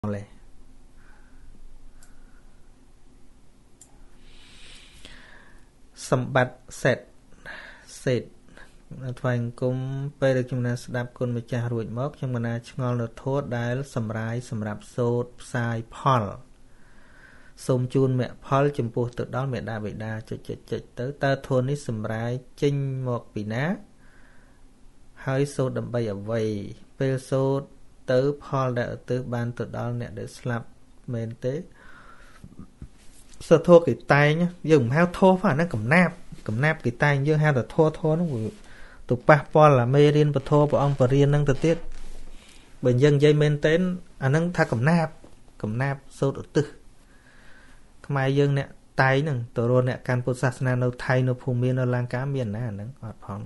เลยสมบัติเสร็จเสร็จทวัยกลุ่มไปเรื่องจุนันสดับคนมาจากรวยมอกจังมันอาชงอลโทษได้สำร้ายสำหรับโซดทรายพอลสมจูนแม่พอลจมปูตัวด้อนแม่ดาบิดาจุดๆtớiตาทนนี่สำร้ายจิงหมอกปีนะហើយសូត្រដើម្បីអ្វីពេលសូត្រទៅផលដែលឧទ្ទិសបានទៅដល់អ្នកដែលស្លាប់មែនទេសូត្រធោះគេតែងយើងមិនហៅធោះហ្នឹងកំណាប់គេតែងយើងហៅតែធោះហ្នឹងវាទៅប៉ះពាល់អាមេរៀនពធព្រះអង្គបរិញ្ញាហ្នឹងទៅទៀតបើយើងនិយាយមែនទេអាហ្នឹងថាកំណាប់សូត្រឧទ្ទិសខ្មែរយើងអ្នកតែងហ្នឹងទៅរកអ្នកកាន់ពុទ្ធសាសនានៅថៃនៅភូមិមាននៅលង្កាមានណាអាហ្នឹងអត់ផង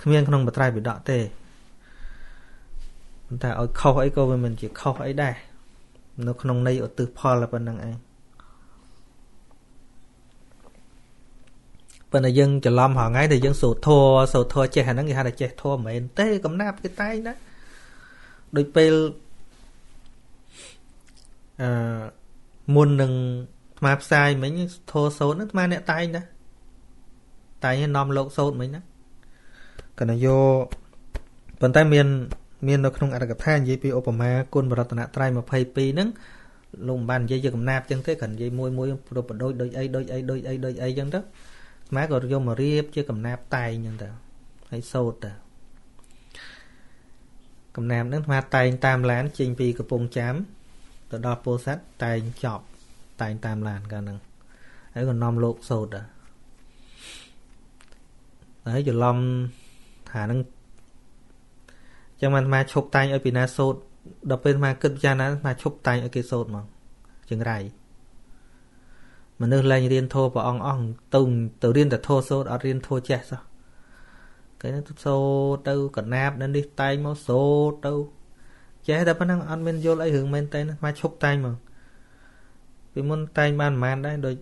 គ្មានក្នុងបត្រៃបិដកទេប៉ុន្តែឲ្យខុសអីក៏វាមិនជាខុសអីដែរនៅក្នុងន័យឧទ្ទិសផលប៉ុណ្្នឹងឯងប៉ុន្តែយើងច្រឡំហងៃដែលយើងសូធរចេះអាហ្នឹងគេហៅថាចេះធរមិនមែនទេកំណាប់គេតែងណាដូចពេលមុននឹងថ្មផ្សាយមិញធរសូត្រហ្នឹងថ្មអ្នកតែងណាតែងឯងនាំលោកសូត្រមិញណាកណយោប៉ុន្តែមាននៅក្នុងអត្ថកថានិយាយពីឧបមាគុណបរតនត្រ័យ22ហ្នឹងលោកមិនបាននិយាយជាកំណាព្យចឹងទេគាត់និយាយមួយប្រពដូចដូចអីចឹងទៅខ្មែរក៏យកមករៀបជាកំណាព្យតែងចឹងទៅហើយសូត្រទៅកំណាព្យហ្នឹងខ្មែរតែងតាមឡានចេញពីកំពង់ចាមទៅដល់ពោធិ៍សាត់តែងចប់តែងតាមឡានកាលហ្នឹងហើយក៏នាំលោកសូត្រទៅហើយច្រឡំថានឹងចឹងមកឈប់តែងឲ្យពីណាសូត្រដល់ពេលមកគិតចាណាមកឈប់តែងឲ្យគេសូត្រមកចឹងរៃមនុស្សលែងរៀនធម៌ព្រះអង្គអស់ទៅរៀនតែធម៌សូត្រអត់រៀនធម៌ចេះសោះគេនឹងសូត្រទៅកណាបនៅនេះតែងមកសូត្រទៅចេះតែប៉ុណ្ណឹងអត់មានយល់អីរឿងមែនទេមកឈប់តែងមកពីមុនតែងបានប្រហែលដែរដូច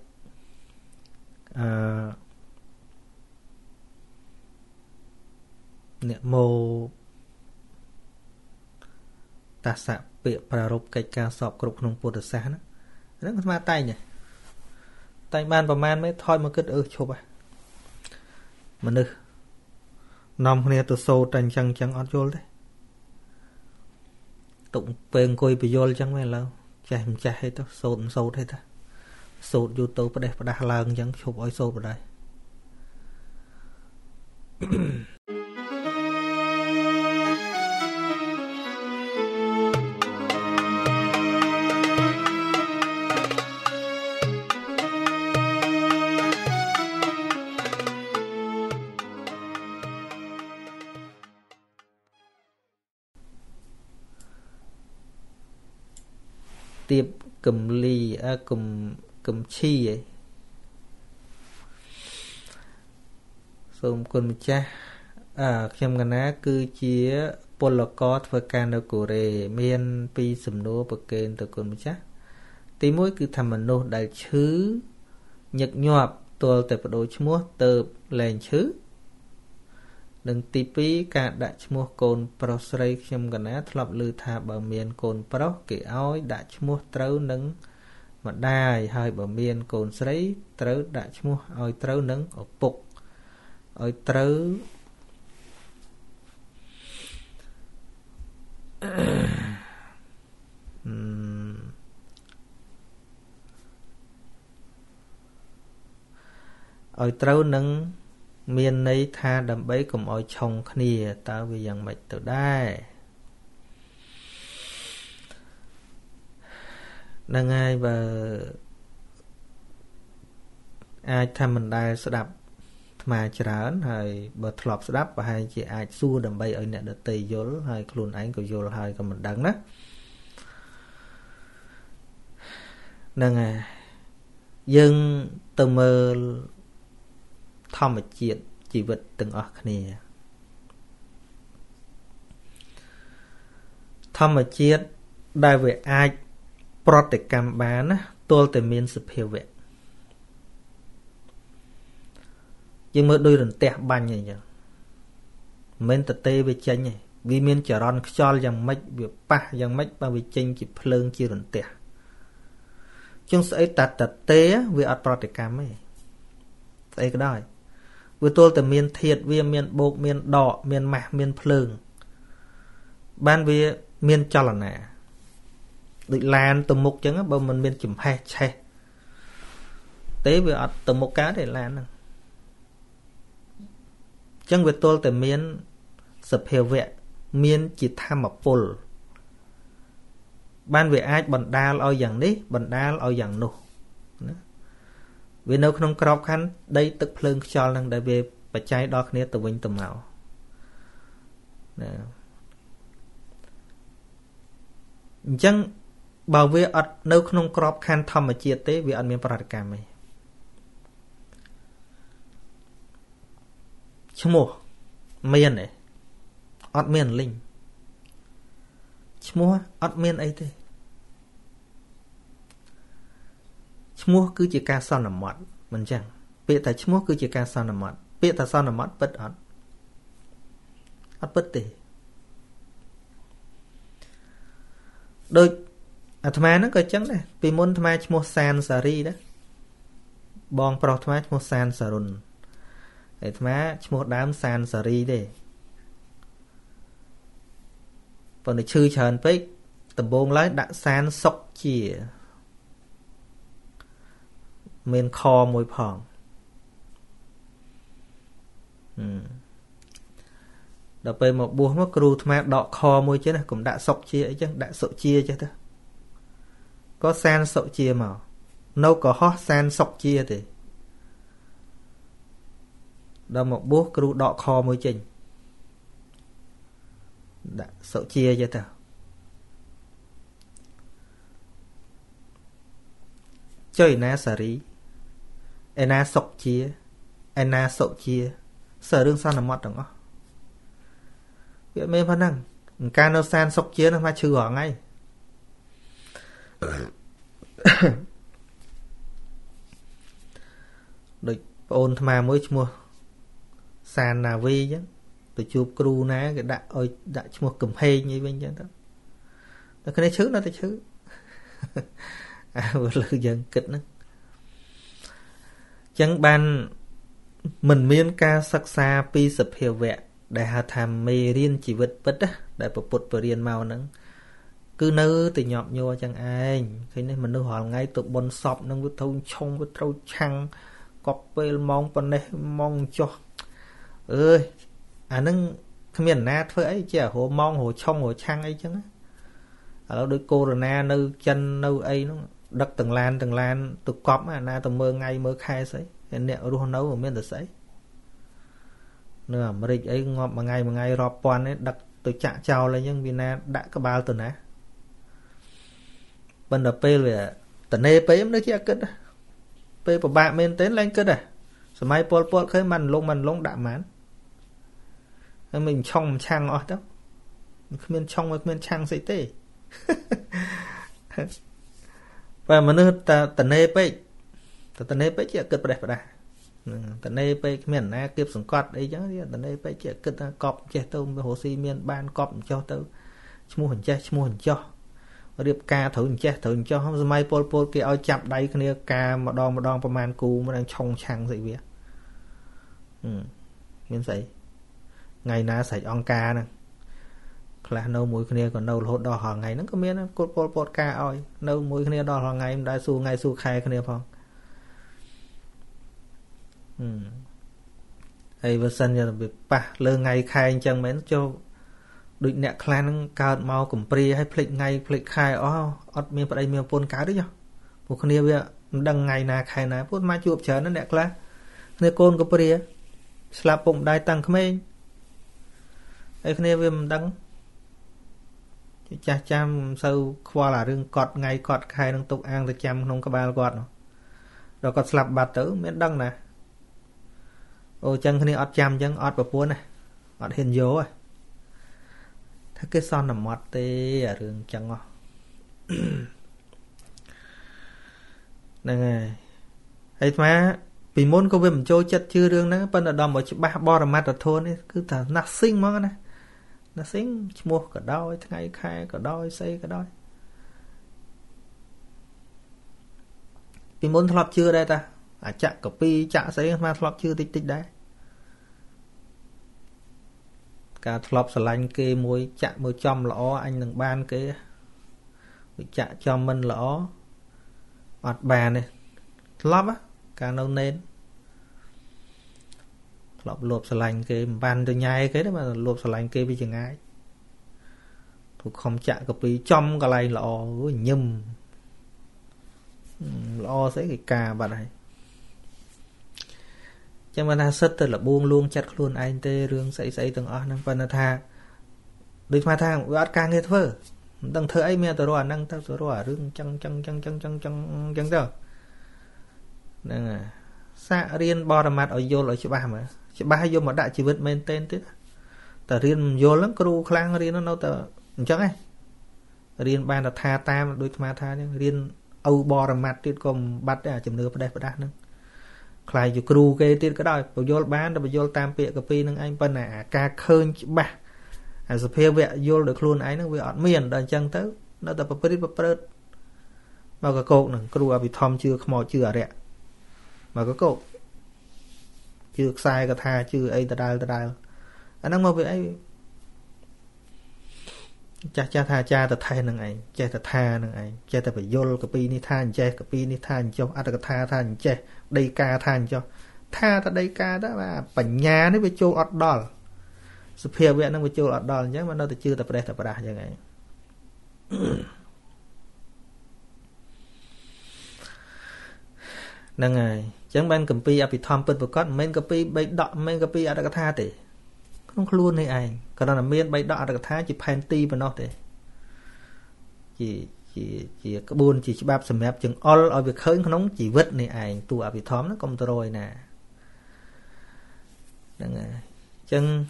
អ្នកមោតាស័កពាក្យប្រារព្ធកិច្ចការសពគ្រប់ក្នុងពុទ្ធសាសនាហ្នឹងអាត្មាតែងបានប្រមាណមិនថយមកគិតឈប់ហើយមនុស្សនាំគ្នាទៅសូត្រតែអញ្ចឹងអត់យល់ទេទុកពេលអង្គុយបញ្យល់អញ្ចឹងមែនឥឡូវចេះមិនចេះទេទៅសូត្រទេតាសូត្រយូរទៅផ្ដាស់ឡើងអញ្ចឹងឈប់ឲ្យសូត្របណ្ដៃទៀបកំលីកំឈីឯងសូមគុណម្ចាស់ខ្ញុំកណាគឺជាពលករធ្វើការនៅកូរ៉េមានពីរសំណួរប្រកេនទៅគុណម្ចាស់ទី1គឺថាមនុស្សដែលឈឺញឹកញាប់ទាល់តែបដូរឈ្មោះទៅលែងឈឺនិងទី2ការដាក់ឈ្មោះកូនប្រុសស្រីខ្ញុំកណាធ្លាប់ឮថាបើមានកូនប្រុសគេឲ្យដាក់ឈ្មោះត្រូវនឹងម្ដាយហើយបើមានកូនស្រីត្រូវដាក់ឈ្មោះឲ្យត្រូវនឹងឪពុកឲ្យត្រូវនឹងមានន័យថាដើម្បីកុំឲ្យឆុងគ្នាតើវាយ៉ាងម៉េចទៅដែរនឹងហើយបើអាចថាមិនដែលស្ដាប់អាត្មាច្រើនហើយបើធ្លាប់ស្ដាប់ប្រហែលជាអាចសួរដើម្បីឲ្យអ្នកដទៃយល់ហើយខ្លួនឯងក៏យល់ហើយក៏មិនដឹងណានឹងហើយយើងទៅមើលធម្មជាតិជីវិតទាំងអស់គ្នាធម្មជាតិដែលវាអាចប្រតិកម្មបានណាទាល់តែមានសភាវៈយើងមើលដូចរន្ទះបាញ់អីចឹងមិនមែនតទេវាចេញទេ vì miền chợ ròn cho rằng mấy việc pa rằng mấy ba vị tranh chỉ phơi chỉ rụng tẻ chúng sẽ tạt tạt té vì ở Praktikam ấy ấy cái đó vừa tôi từ miền thiệt vì miền bột miền đỏ miền mạ miền phơi ban vì miền cho là nè được làm từ một chừng á bao mình miền chìm hai che tế vì ở từ một cá để làm chẳng vừa tôi từ miền sập hiệu vệ miền chỉ tham mà phù ban về ai bận đa lo dặn đấy bận đa lo dặn nô vì nếu không có khăn đây tức phơi cho rằng đại về bạch trái đo khné từ vinh từ mạo chẳng bảo vệ ở nếu không có khăn tham mà chia tế vì ăn miếng Praktikam này chứ mua miền này ớt miền linh mua ớt miền ấy thế mua cứ chỉ ca son nằm mọt mình chẳng biết tại mua cứ chỉ ca son nằm mọt biết tại son nằm mọt bất ớt ớt bất tề đôi à thà nó coi chấn này vì muốn thà mua sàn sari đó bòn pro thà mua sàn sarun để thà mua đám sàn sari đấy còn để chư chờn với tầm bông lái đã san sọc chìa men kho môi phẳng đợt về một buông mất cừu mà đọ kho môi chứ này cũng đã sọc chìa ấy chứ đã sọc chìa chứ thôi có san sọc chìa mà nâu có hót san sọc chìa thì đợt một buông cừu đọ kho môi trình đã sậu chia cho tao chơi na sari, na sọc chia, na sậu chia, sở đương san là mót đúng không? Vậy mấy phần năng, cano san sọc chia nó phải trừ bỏ ngay. Địch ôn tham mới mua san là vi chứ. Tôi chụp cừu ná cái đã ơi đã mua cầm hay như vậy chứ đó, nó cái này chứ nó chứ, vừa lừa dân kịch nữa, chẳng ban mình miên ca sắc xa pi sập hiệu vẹn đại hà tham mê riêng chỉ vật bất á đại bậc bột và riêng màu nắng cứ nỡ từ nhọm nhô chẳng ai khi nên mình nó hỏi ngay tụ bồn sọp nâng với thâu trong với thâu trăng cọp về mong bên đây mong cho ơi à nâng miền na thôi ấy chứ à hồ mong hồ trong hồ chăng ấy chứ á đâu đôi cô rồi na nâu chân nâu ấy nó đập từng lan tụt cọp mà na tụt mơ ngay mơ khai sấy nẹo luôn nấu ở miền tụt sấy nửa mày ấy ngọt mà ngày rọp quan ấy đập tụt chạ chào lên nhưng vì na đã có bao tụt ná bên đập pe về tận đây pe em nói chứ cất pe của bạn mình tên lên cất à sớm mai pol pol khơi mình luôn đạm mán mình trong trang ở đó miền trong miền trang dễ tê và mà nó tận đây bây chỉ cất đẹp đấy tận đây bây miền này kịp sủng cọt đấy chứ tận đây bây chỉ cất cọp che tôm hồ si miền ban cọp cho tôm mua hình cho điệp ca thử hình cho hôm mai pol kia ao chạm đáy kia ca mà đònประมาณ cù mà đang trong trang dễ vía miền sấy ngày na sạch ông ca nè, là nấu muối kia còn nấu lột đỏ hàng ngày nó có miếng cốt bột ca oi nấu muối kia đỏ hàng ngày đã xu ngày xu khai kia phong, hay vợ sân giờ bị pa lơ ngày khai chẳng mấy cho đụi nẹt khai nó cao màu cẩm pri hay phịch ngày phịch khai ót miếng đây miếng bột cá đấy nhở, một kia bây giờ đằng ngày na khai na bút mai chụp chờ nó nẹt lá, kia côn cẩm pri, slap bụng đai tăng khmê ấy cái này về mình đăng cha chăm sâu qua là đường cọt ngay cọt khai đang tục ăn thì chăm không có ba cọt rồi cọt slap bạt tử miễn đăng nè ôi chân cái này ọt chăm chân ọt vào cuốn này ọt hiền dấu à thế cái son nằm mọt tê ở đường chân ngon này này ấy má vì muốn có về mình chơi chất chưa đường đó bên ở đầm ở chỗ ba bo là mặt ở thôn ấy cứ thà nát sinh mong này nó xính mua cả đôi ngày khai cả đôi xây cả đôi vì muốn thọp chưa đây ta à chạ copy chạ xây mà thọp chưa tích tích đấy cả thọp sờ lanh kê môi chạ môi chom lõ anh đừng ban kê chạ cho mình lõ mặt bàn này thọp á cả nâu nến lọp lộp sờ lành cái bàn từ nhai cái đó mà lộp sờ lành kia bây giờ ngay thuộc không chạm cặp đi trong cái này lọ nhầm lọ sẽ cái cà bạn này cho nên là sất là buông luôn chặt luôn anh tê rương xây xây từng ở năm phần là tha đôi pha tha cũng át càng nghe thơ từng thơ ấy mẹ tôi rồi năng tao rồi ở rương chăng đó nên à xa riêng bò mặt ở vô lại chỗ bà mà chỗ bà vô mà đại chỉ vượt men tên thế ta riêng vô lắm kêu khang riêng nó ta chẳng ấy riêng ban là tha tam đôi ma tha nhưng riêng âu bò mặt tiết còn bắt à chấm nửa đây bắt nâng khai chỗ kêu cái tiết cái đòi vô bán rồi vô tam pịa cái pi nâng anh bên à ca khơi chỗ bà à sập heo vẹt vô được luôn ấy nâng về ọt miền đàn chân tới nó ta bập bít bập bớt mà cái cột nè kêu à bị thom chưa mò chưa rẻ mà có cậu chưa sai cả tha chưa ai ta đai anh đang mơ về ấy cha tha cha ta thay năng ấy cha ta tha năng ấy cha ta phải vô cái pi ni tha che cái pi ni tha cho ta tha che đây ca tha cho tha ta đây ca đó là bản nhà nó bị trôi ọt đòn sự phê vậy nó bị trôi ọt đòn chứ mà nó chưa tập đây tập ra như vậy năng ấy chẳng ban cầm pi apitom bật vào cốt men cầm pi bay đọ men cầm pi ở đặc tha thì không luôn này anh còn là men bay đọ đặc tha chỉ panty mà nó thế chỉ cái buồn chỉ bắp sầm mép chừng all ở việc khơi nóng chỉ vứt này anh tu apitom nó công rồi nè năng ấy chẳng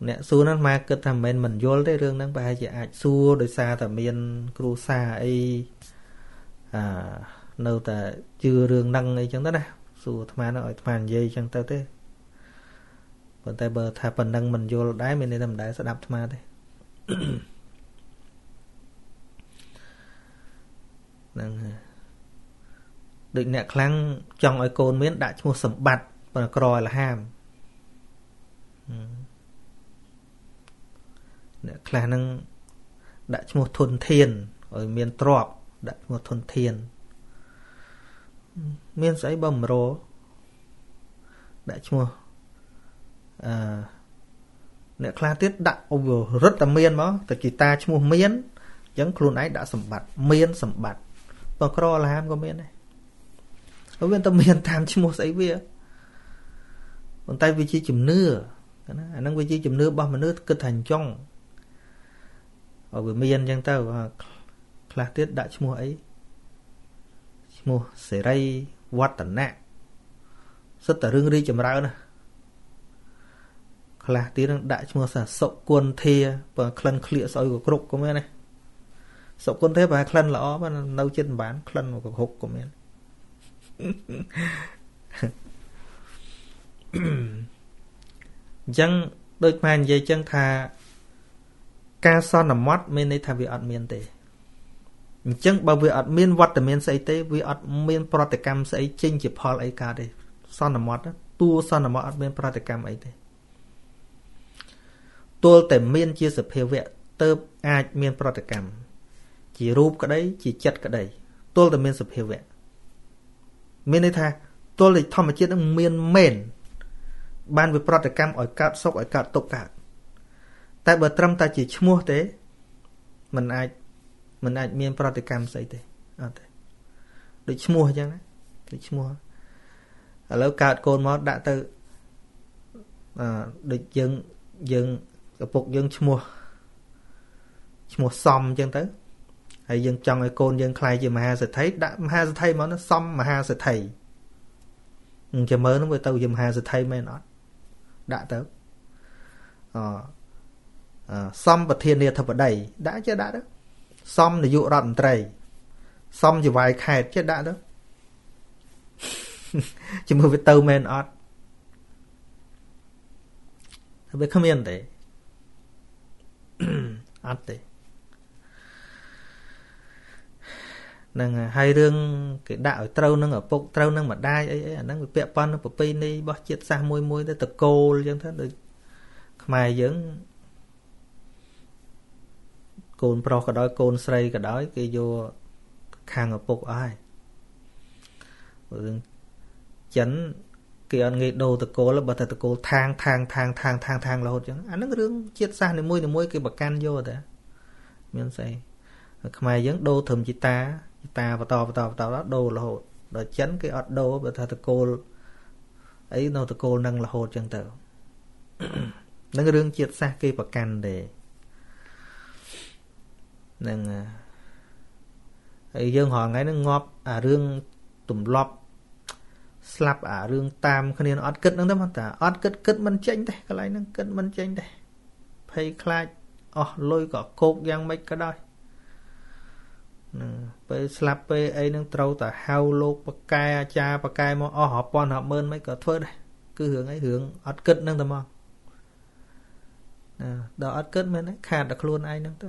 nè xu nó mà cứ thầm men mình vô tới đường năng bài chỉ xu đời xa thầm men cru xa ấy à nâu ta chưa rương năng ấy chẳng tới nè xu thà nó ở thàn dây chẳng tới thế còn tay bờ thà phần năng mình vô đáy mình đi làm đáy sẽ đập thà thế định nè kháng trong ấy côn miến đại một sầm bạt và còi là ham nè kháng năng đại một thuần thiền ở miền trọp đặt một thuần thiền miên giấy bầm rô đại chùa nè khla tiết đặt ông rất là miên mà tại kỳ ta chùa miên chẳng khuôn ấy đã sầm bạt và cro là ham có miên này ở bên tâm miên tham chùa giấy bia còn tay vị trí chùm nưa năng vị trí chùm nưa bao mà nưa cứ thành trong ở bên miên chẳng tao khá tiết đã chmua ấy chmua sẽ ray vắt tận nè rất là rưng ri chầm ráo nè khá tiết đã chmua sả sậu quân thia và khăn khịa sợi của cục của mình này sậu quân thế và khăn lõ và nấu trên bán khăn của hộp của mình chẳng đôi màn dây chân thà ca son nằm mót mình đây thà bị ọt miền tề chăng bảo vệ admin vật thì miền xây tế vì admin program xây trên chỉ phò ấy cả đấy son nằm mót đó tua son nằm mót admin program ấy đấy tua để miền chia sẻ phê vẽ tơ admin program chỉ rúp cái đấy chỉ chặt cái đấy tua để miền sẻ phê vẽ miền này tha tua để thọ mà chết ông miền mền ban về program ở cả sóc ở cả tộc cả tại bờ trâm ta chỉ mua thế mình ai mình ai miền program xây thế, được mua chứ được mua, ở lâu cả con mót đã tự được dừng cái phục dừng mua xong chứ tới, hay dừng trong cái con dừng khai gì mà ha sẽ thấy đã ha sẽ thấy mà nó xong mà ha sẽ thấy, chỉ mới nó mới tàu dừng ha sẽ thấy mới nó đã tới, xong và thiên địa thật ở đây đã chứ đã đó. Xong là dụ rộn trầy xong chỉ vài khẹt chết đã đó chỉ mới với tâu men ọt 왜 가면 돼? 안 돼. Nâng hai rương cái đạo trâu nâng ở bốc trâu nâng mặt đai ấy nâng bị bẹp pon nâng bị này bó chết xa môi môi tới tập cô chẳng thế được mài dưỡng cồn pro cả đói cồn sray cả đói cái vô khang ở bốc ai chấn cái anh nghe đầu tập cô là bật tập cô thang là hột chẳng anh nâng rương chết xa này môi cái bạc can vô thế miễn say mày vẫn đô thường chị ta và to đó đô là hột rồi chấn cái ọt đô bởi thà cô ấy nó từ cô nâng là hột chẳng tự nâng cái đường chiết xa kia và cành để nâng ấy dương họ ngay nó ngọp à rương tùm lọp slap à rương tam khá nên ọt kết nâng tâm ta ọt kết mình chênh đây cái này nâng kết mình chênh đây phải khai lôi có cột giang mấy cái đôi bây slap bây ấy nâng trâu ta hao lô bạc cai cha bạc cai mà họ pon họ mơn mấy cỡ thưa đây cứ hướng ắt kết nâng tầm mong đó ắt kết mới đấy khạt đặc luôn ai nâng tớ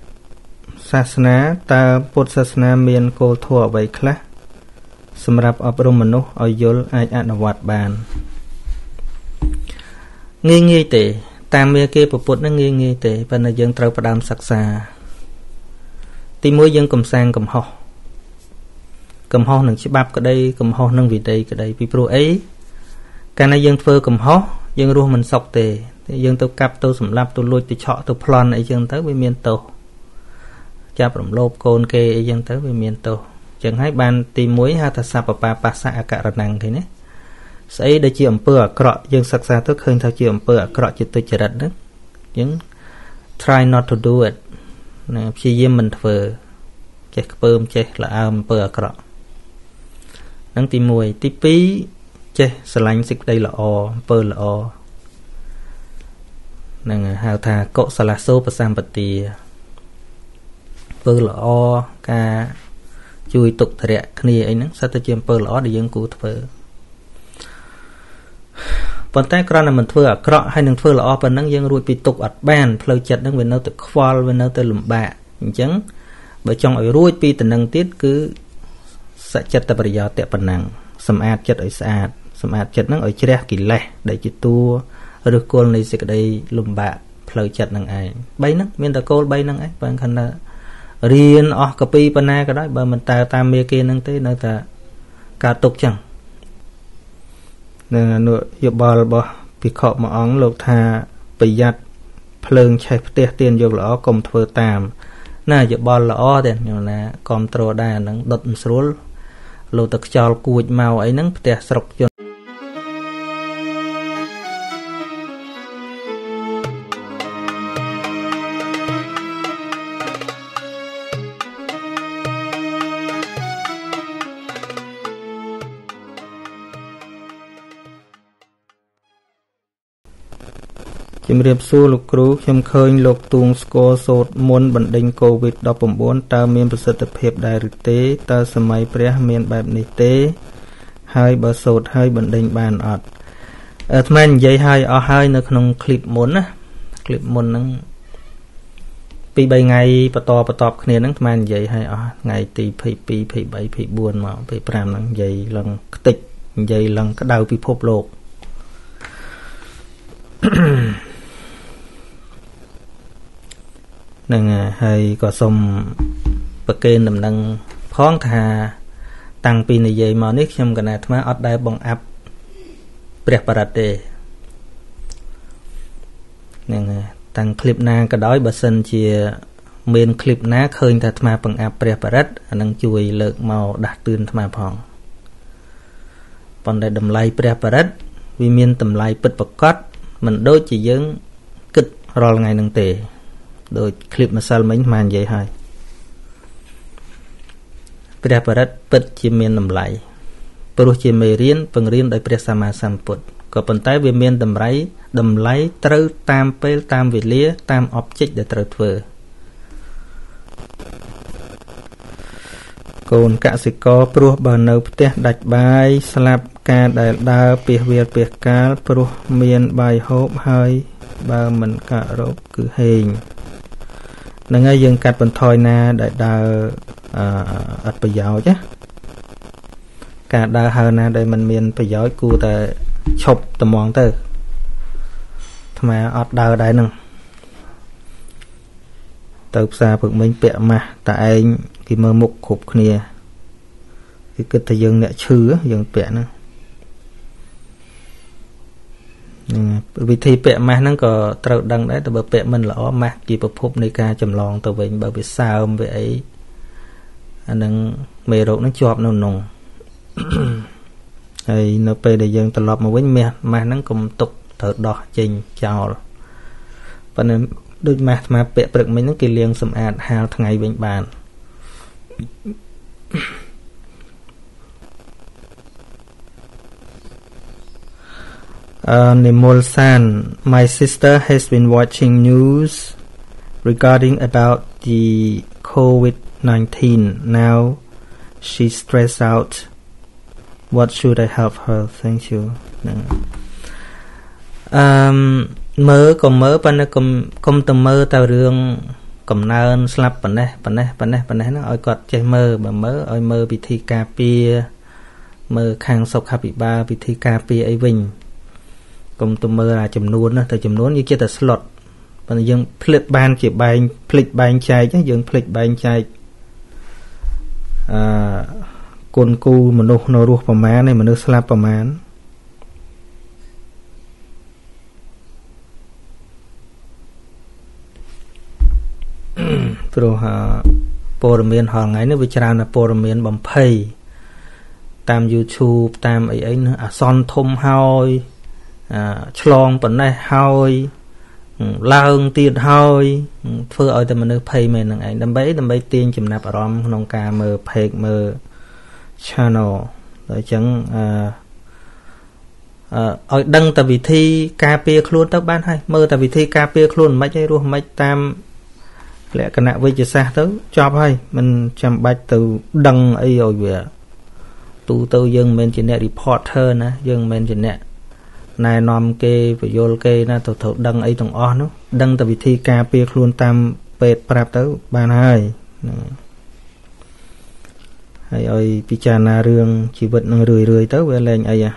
sát ná ta bột sát ná miền cô thua vậy khá xâm rạp ập rung mô ở dôl ai át nà vạt bàn nghi tế tam mìa kia bột nó nghi tế và nó dân trâu bà đam sắc xa tí mối dân cầm sang cầm hò nâng chí bạp cả đây cầm hò nâng vị đây cả đây vì bố ấy cả nà dân phơ cầm hò dân rùa mình sọc tế dương tôi cặp tôi sủng lạp tôi lui tôi chọ tôi plon ấy dương tới với miền tổ chạp rồng lốp côn kê ấy dương tới với miền tổ chẳng hay bàn tìm muối ha thật sạp và bà sạ cả rập nặng thế nhé ấy để chiếm bừa cọ dương sặc sạ tôi khơi theo chiếm bừa cọ chỉ tôi chỉ đặt đấy những try not to do it này chỉ riêng mình vừa chạy bơm chạy là bừa cọ đang tìm muối tí pí chạy sành xịt đây là o bừa là o nâng hào thà cậu xà lá sô và xàm bật tì bơ lọ ca chui tục thầy rẹ khní ấy nâng xa ta chìm bơ lọ để dân cú thơ bọn tay con là mình thơ ở cọ hay nâng thơ lọ và nâng dân rùi bị tục ọt bàn phơi chật nâng về nâu tự khoal về nâu tự lùm bạ chẳng bởi trong ở rùi bị tình nâng tiết cứ xa chật ta bởi gió tệ bản năng xâm ạt chật nâng ở chê kì lẻ để chị tu rồi con này sẽ đây lùm bạ phơi chặt năng ai bay nấc miền ta cô bay năng ấy bằng khăn là riêng ở copy pana cái đó bởi mình ta mê kia năng tới nơi ta cả tục chẳng nên là nội hiệu bò bị khọ mà ống lột thà bị giặt phơi chạy tiền vô lọ cầm thưa tạm na hiệu bò lọ tiền nhiều là cầm trò đa năng đột xuống lột tật chòi cùi màu ấy năng tè sọc chìm riệp xua lục cứu chìm khơi lục tuồng score sốt muốn bận đinh covid 19 ta miền bờ sạt đẹp đại tế ta sớm mai prea miền bẹp nị tế hai bờ sốt hai bận đinh bàn ọt men dây hai ở hai nơi trong clip muốn nâng pi bảy ngày bắt to kia nâng men dây hai ở ngày tì pi bảy pi buồn mà pi pram nâng dây lần tịch dây lần cái đầu pi phốp lột nâng hay có xong bậc kê nằm nâng phóng thà tăng pin này dây màu nước xem cái này thằng ở đây bằng app preparate nâng tăng clip na cái đói bớt sân chia men clip ná khơi thằng thằng bằng app preparate nâng chui lượng màu đạt tươn thằng phòng còn đây đầm lay preparate vì miền tầm lay bật bật cắt mình đôi chỉ dân kịch rồi ngày nâng tề đôi clip mà sao mình màn dây hai Prea Parat bất chi miên nằm lại Pru chi mê riêng phần riêng đời Prea Sama Samput có phần tay về miên đầm lấy trâu tam pel tam về lía tam object để trâu thừa còn cả sự có pru bờ nấu tết đặt bài slap ca đại đa biệt việt biệt cá pru miên bài hộp hơi ba mình cả rốt cứ hình nâng ai dừng cắt phần thoi na đại đa ắt bây giờ chứ cả đa hơn na đây mình miên bây giờ cụ ta chụp tầm mong tới mà ở đời đại năng tập xa phượng minh bẹ mà tại cái mơ mục khục kia cái kịch thời dân lại chứa dân bẹ nữa vì thì bẹ mà nó có trâu đăng đấy tập bẹ mình là ó mà kịp phục nơi ca trầm lon tập về bởi vì sao về ấy anh mê rộng nó chọp nồng nồng hay nó về để dân tập lọp mà với mẹ mà nó cùng tục thật đó trình chào và nên đôi mặt mà bẹ bực mình nó kia liêng sầm ạt hào thằng ngày bên bàn Nimol San, my sister has been watching news regarding about the COVID-19. Now she's stressed out. What should I help her? Thank you. Mơ còn mơ và nó không tầm mơ tao rương cầm nơn slap bắn này nó ôi cọt chơi mơ và mơ ôi mơ bị thi cà pia mơ khang sọc hạp bị ba bị thi cà pia ấy vinh không tầm mơ là chùm nuôn đó, từ chùm nuôn như kia ta slot và dân flip ban chỉ bàn flip ban chai chứ dân flip ban chai côn cu mà nó ruột vào má này mà nó slap vào má rồi Poromien hàng ngày nó bị tràn là Poromien bầm phây tam YouTube tam ấy nữa son thôm hôi chlong bẩn này hôi lang tiền hôi phơi ở tầm nơi phây mình là ngày đâm bấy tiền chìm nạp ở rom nông ca mờ phê mờ channel rồi chẳng ở đăng tại vì thi KP luôn tao bán hay mơ tại vì thi KP luôn mấy cái luôn mấy tam lẽ cái nạ với chia xa tới chọc hay mình chăm bạch từ đăng ấy rồi về tu tư dân mình chỉ nè reporter nè dân mình chỉ nè này nom kê và vô kê na tổ thổ đăng ấy tổng on đó đăng tại vì thi KP luôn tam pet prap tới ban hai hay ơi pichana rương chỉ vật năng rười tới về lên ấy à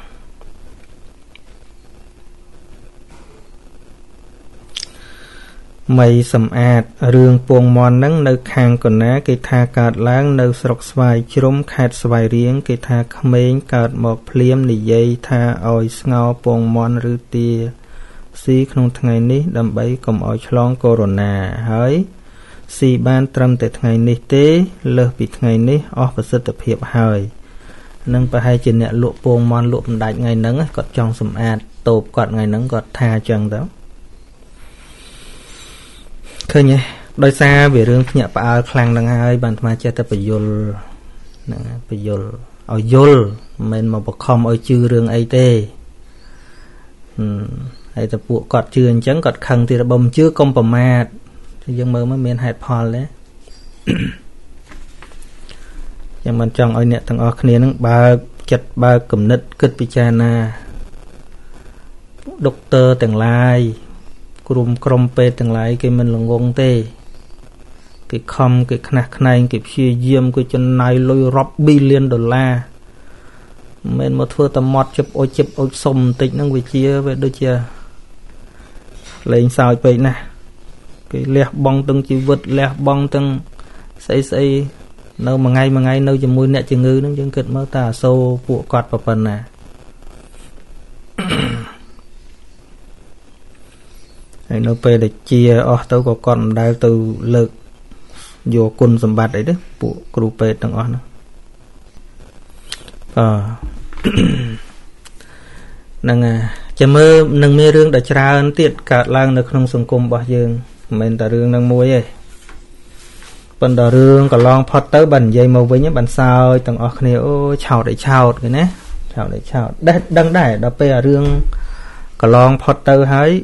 mày sầm ạt rương buồn mòn nắng nơi khang còn ná cây tha cạt láng nơi sọc xoài chôm khẹt xoài riêng cây tha khmén cạt một phiem nỉ dây tha oi ngao buồn mòn rư tia si trong ngày ní đầm bấy cầm oi chlong corona hỡi si ban trâm tệ ngày ní té lơ bị ngày ní off và sự tập hiệp hời nâng và hai chuyện nhẹ lụa buồn mòn lụa đại ngày nắng còn trong sầm ạt tộp còn ngày nắng còn tha chẳng đó thôi nhé đôi xa về rương nhẹ bà khang đang hai bàn mà chơi tập phải yol ở yol mình mà bọc không ở chư rương ấy tê hay tập buộc cọt chư anh trắng cọt khăng thì là bầm chưa công bầm mạt thì dân mơ mới miền hạt phòn đấy nhưng mình trong ở nhẹ thằng ở kia nó ba chặt ba cầm nứt cất pichana doctor tàng lai cụm crom pe từng lại cái mình là ngon tê cái không cái khạc này cái phi diêm cái chân này lôi rop billion đô la mình một thưa tầm mót chụp ôi sầm tịnh năng vị chia về đôi chia lên sao vậy nè cái lẹ bong từng chữ vượt lẹ bong từng xây nâu mà ngày nâu chừng môi nẹt chừng ngư nó chừng kịch mơ ta sâu vụ cọt vào phần nè nó về để chia tao có con đào từ lực vô quân sầm bạt đấy đấy bộ group về tầng on năng Chà mơ nâng mê rương đã trả ấn tiết cả lang nâng nông sông cung bỏ dương. Mình ta rương nâng muối ấy. Bần đỏ rương có lòng phót tới bần dây màu với những bần sao. Tầng ọc này ô chào để chào cái nế. Chào để chào. Đăng đải đọc bè rương có lòng phót tới hái.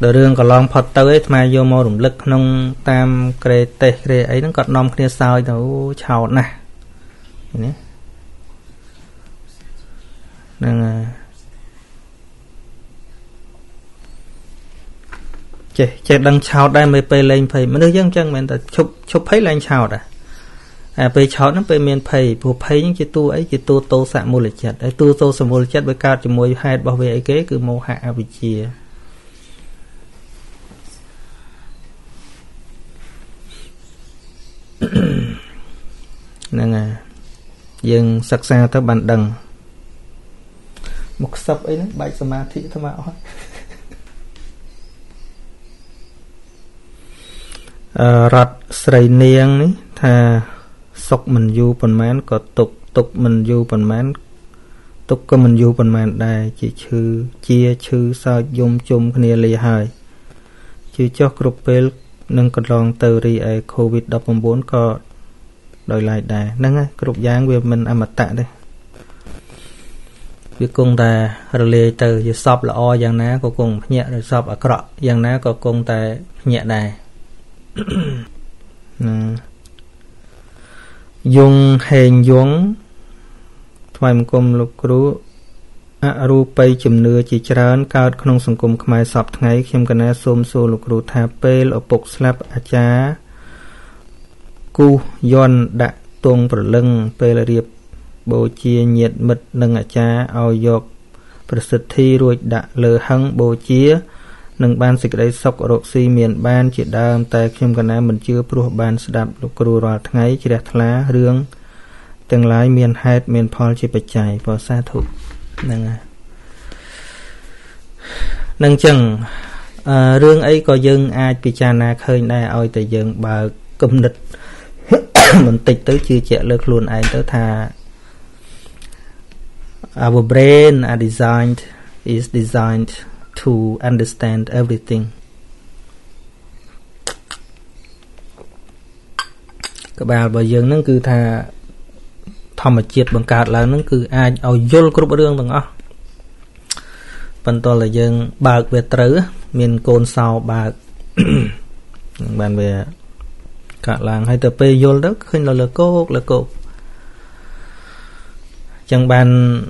Đỡ rương có lòng phật tới mà vô mô rủng lực nông tam kre tê kre ấy nó có nông kia sao đâu chào nè nâng chè đang chào đây mới pê lên phầy mà nước dân chân mình ta chụp thấy lên chào đã à pê chào nó pê miền phầy phù phầy những cái tu tô sạ mô lịch chật ấy tu tô sạ mô lịch chật với cao chỉ môi hai bảo vệ ấy kế cứ mô hạ bị chia nên à dừng sắc xa tới bàn đằng một sập ấy nó bài samadhi thôi mà rật sầy niêng ní thà sọc mình du phần mán có tục tục mình du phần mán tục có mình du phần mán đây chỉ chư chia chư sao dùng chung khnia lì hài chư cho cục pel nâng còn lòng từ ri covid 14 có đòi lại đà nâng á cục giang về mình ăn mặt tạ đây việc công ta rồi từ giờ shop là o giang ná có cùng nhẹ rồi shop ở cọ giang ná có công ta nhẹ đà dùng hèn dũng thay một công lục rú Arupay chùm nưa chỉ trán cao trong sông cùng khmai sập ngay khiêm cái ná xôm xô lục rú tháp pel ở bục slap achá cú yon đã tuồng bờ lưng pel là điệp bồ chia nhiệt mật nâng achá ao dọc bờ sệt thi ruột đã lờ hăng bồ chia nâng ban xịt đầy sọc ở độ xi miền ban chỉ đam tại khiêm cái ná mình chưa pru ban đạp lục rú rọt ngay chỉ đặt lá riêng tương lai miền hạt miền phol chỉ bạch chạy vào xa thụ nâng chừng rương ấy có dân ai pichana khơi này ôi từ dân bà cụm địch mình tịch tới chia trẻ lực luôn ai tới thà our brain are designed is designed to understand everything. Các bạn bây giờ nó cứ thà thầm mà chết bằng cát là nó cứ ai ao vô cướp rương bằng ó phần to là dân bạc về trứ miền cồn sau bạc bàn về cát làng hay tờ pe vô đất khi là cốt là cột chẳng bàn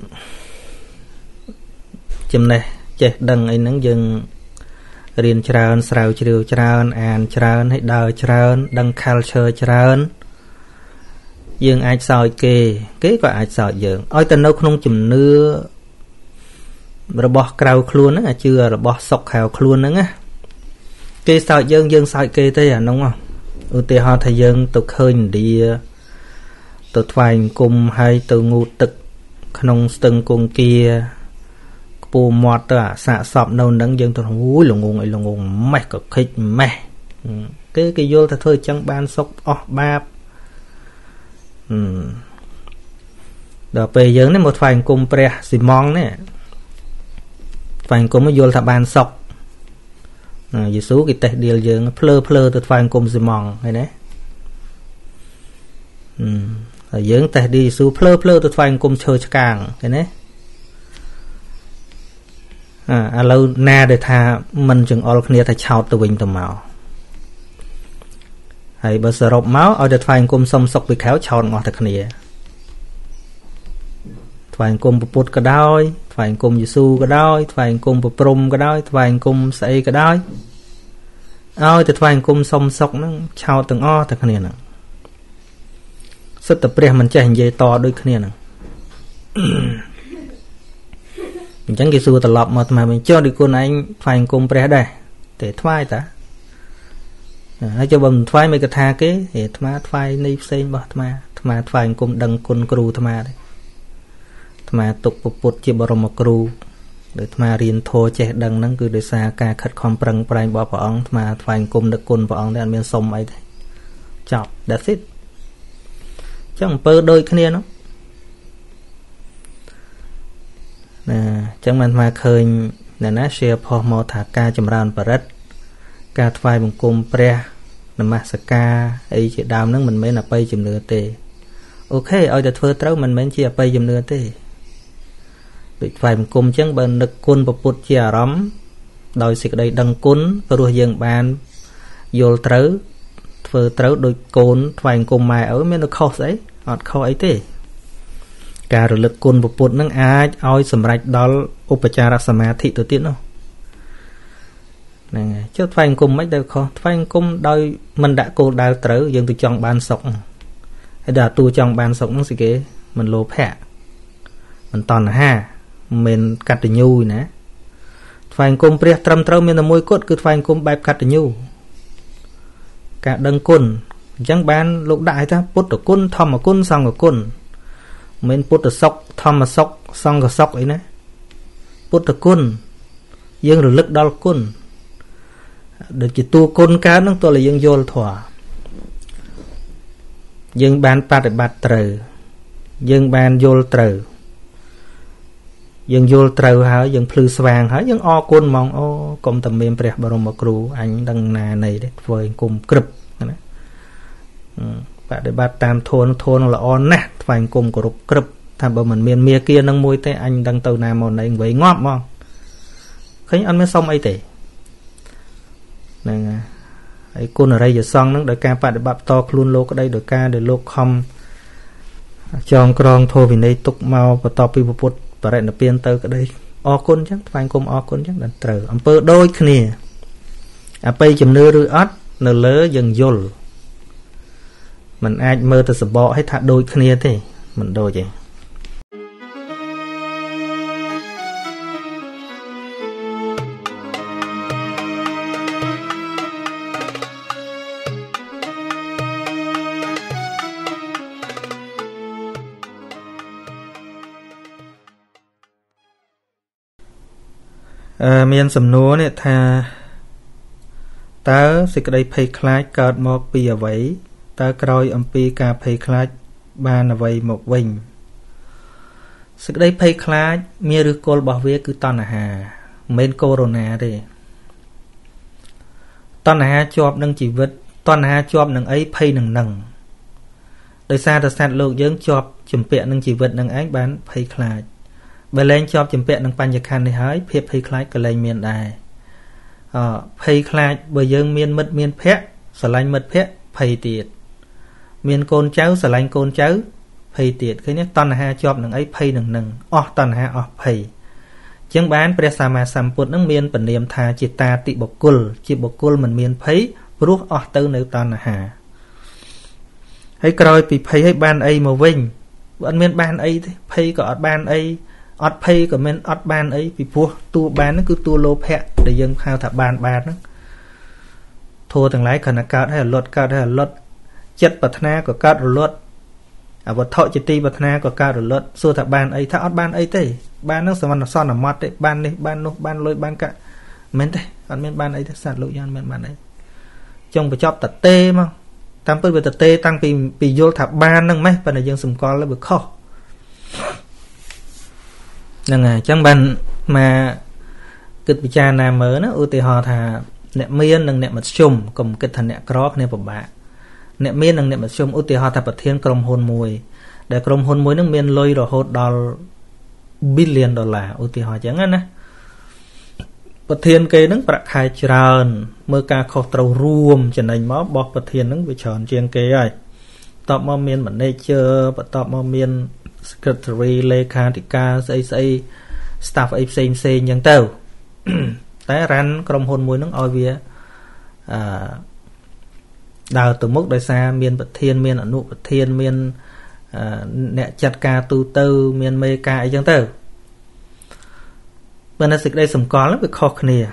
chim này chạy đằng ấy nắng dân riêng trơn sầu chiều trơn an trơn hay đời trơn đằng culture trơn dương ai soi kê kế quả ai soi dương ôi ta nấu không chùm nưa robot crowd luôn á chưa robot sọc hào luôn nữa á kê soi dương soi kê thế à đúng không ưu tiên họ thầy dương tụt hơi đi tụt phành cùng hay từ ngụ tực không từng cùng kia bù mọt à xạ sọp nâu nắng dương tụt húi lùng ngùng mày cực khích mày cái vô ta thôi chẳng ban sọc ba đó về giống này một phành cùng pre xì mong này phành cùng mới vô tháp bàn sọc dì số cái tệ điều giống plơ từ phành cùng xì mong này đấy ở giống tệ đi số plơ từ phành cùng chơi càng này đấy à lâu na để thà mình chừng all kia thà chào từ bình từ màu hay bớt sợ rộp máu ở đợt phanh cung sông sọc bị khéo tròn ngọt thật nè phanh cung bột cả đôi phanh cung Giêsu cả đôi phanh cung bột prom cả đôi phanh cung sậy cả đôi ôi đợt phanh cung sông sọc nó trào từng o thật nè sức tập rèn mình chạy dây to đôi nè mình chẳng Giêsu tập lọp mà mình cho đi cô này phanh cung pre đây để thoai ta hãy cho bầm thoái mấy cái tha kế thì thma thoái nay xây bờ thma thoái cùng đằng côn cừu thma đấy thma tục bột chia bờ rồng cừu Để mà riêng thô chế đằng nâng cứ để xa ca khất khom prang prang bỏ bỏ mà phải cùng được cùng bỏ ông để anh miên sông ấy thế chọc đã xít chẳng bơ đôi kia nó nè chẳng mình mà khơi nè nó xe phò mò thả ca chầm ran và rất ca phải cùng pre nằm mà sa ca ấy chỉ đam nâng mình mới là bay chầm lừa tê ok ơi để phơi trâu mình mới chỉ bay chầm lừa tê phải một cùng chẳng bằng lực côn và bột chia rắm đòi xịt đây đằng côn và ruồi giường bàn vô trớ vừa trớ đôi côn phải cùng mài ở mấy nó khó đấy họ khó ấy thế cả rồi lực côn và bột nâng ai oi sầm rạch đó upachara samathi tự tiện đâu này chứ phải cùng mấy đâu khó phải cùng đòi mình đã côn đã trớ giường từ trong bàn sọc hay là tu trong bàn sọc nó gì kế mình lốp hẹ mình toàn ha mình cắt từ nhu nè phải cùng bia trầm trâu mình là môi cốt cứ phải cùng bài cắt từ nhu cả đằng côn chẳng bán lục đại ta bút ở côn thom ở côn xong ở côn mình bút ở sọc thom ở sọc xong ở sọc ấy nè bút ở côn dương rồi lực đo côn được chỉ tua côn cá nó tôi là dương vô thỏa dương bán ba để bạt trừ dương bán vô trừ dân vô trâu hả dân phư vàng hả dân o côn mong ô công tầm miền bạc bà rồng bà cừu anh đằng nà này đấy với cùng cướp bạn để bắt tam thôn là on nè phải cùng của rục cướp tham bờ mình miền mía kia nâng môi thế anh đang tàu nào màu này với ngóp mong khánh ăn mới xong ấy tệ này ấy côn ở đây giờ xong nó đợi ca bạn để bạp to luôn lô ở đây đợi ca để lô không tròn tròn thôi vì đây tục mau và to pi bột và lại là biên tới cái đây o côn chắc phải cùng o côn chắc là từ âm bơ đôi cái nè à bây chấm nơ rưỡi ớt nơ lớ dần dồn mình ai mơ từ sờ bọ hay thả đôi cái nè thế mình đôi vậy. Miền sầm núa này tha tớ xịt đây phê khai cọt một bì ở vậy tớ coi âm bì cà phê khai ban ở vậy một bình xịt đây phê khai mía rực cột bảo vệ cứ tòn hà men corona đi tòn hà chọp nâng chỉ vật tòn hà chọp nâng ấy phê nâng nâng đời xa đời xa lục dưỡng chọp chìm pẹt nâng chỉ vật nâng ấy bán phê khai bởi lên cho chấm pẹt nâng bàn khăn để hỏi phép phê khai cả lên miền đài phê khai bởi dương miền mất miền phép sở lanh mất phép phê tiệt miền côn cháu sở lanh côn cháu phê tiệt khi nhé toàn hà chọp nâng ấy phê nâng nâng toàn hà phê chứng bán bởi xa mà xàm bột nâng miền bẩn niềm thà chỉ ta tị bọc cùl mình miền phê rút tư nếu toàn hà hãy coi bị phê hãy ban ấy màu vinh vẫn miền ban ấy phê có ban ấy ọt pay của mình ọt ban ấy vì vua tu ban nó cứ tu lô pẹ để dân khao thả ban nó thua từng lái khẩn là cao hay là luật chất bật na của cao rồi luật à vật thọ chỉ ti bật na của cao rồi luật xưa thả ban ấy thả ọt ban ấy thế ban nó sờn là son là mót đấy ban này ban nô ban lôi ban cả men thế còn men ban ấy thế sạt lụi nhau men ban ấy trong phải chọn tật tê mà tam bớt về tật tê tăng vì vô thả ban nâng mấy phần là dân sùng con là bực khó nên à chẳng bàn mà kịch cha nam mới nó ưu tiên họ thà nẹp miên đừng nẹp mặt chùm cùng kịch thành nẹp crop nẹp bụng bạ nẹp miên đừng nẹp mặt chùm ưu tiên họ thà bật thiên cầm hồn mùi để cầm hồn mùi nước miên lôi rồi hốt đòn billion đô la ưu tiên họ chẳng á nè bật thiên kê đứng bạc khai tròn mơ ca khâu trâu ruom cho nên máu bọt bật thiên đứng bị tròn chiên kê rồi tọt mò miên bản đây chưa bật tọt mò miên secretary Lekhatika say staff ấy say nhân tàu tái ran trong hồn mùi nắng oi vía đào từ mức đời xa miền bậc thiên miền ở nụ bậc thiên miền nẹ chặt ca tu tư miền mê ca ấy nhân tàu bên đây đây sầm có lắm việc khó khăn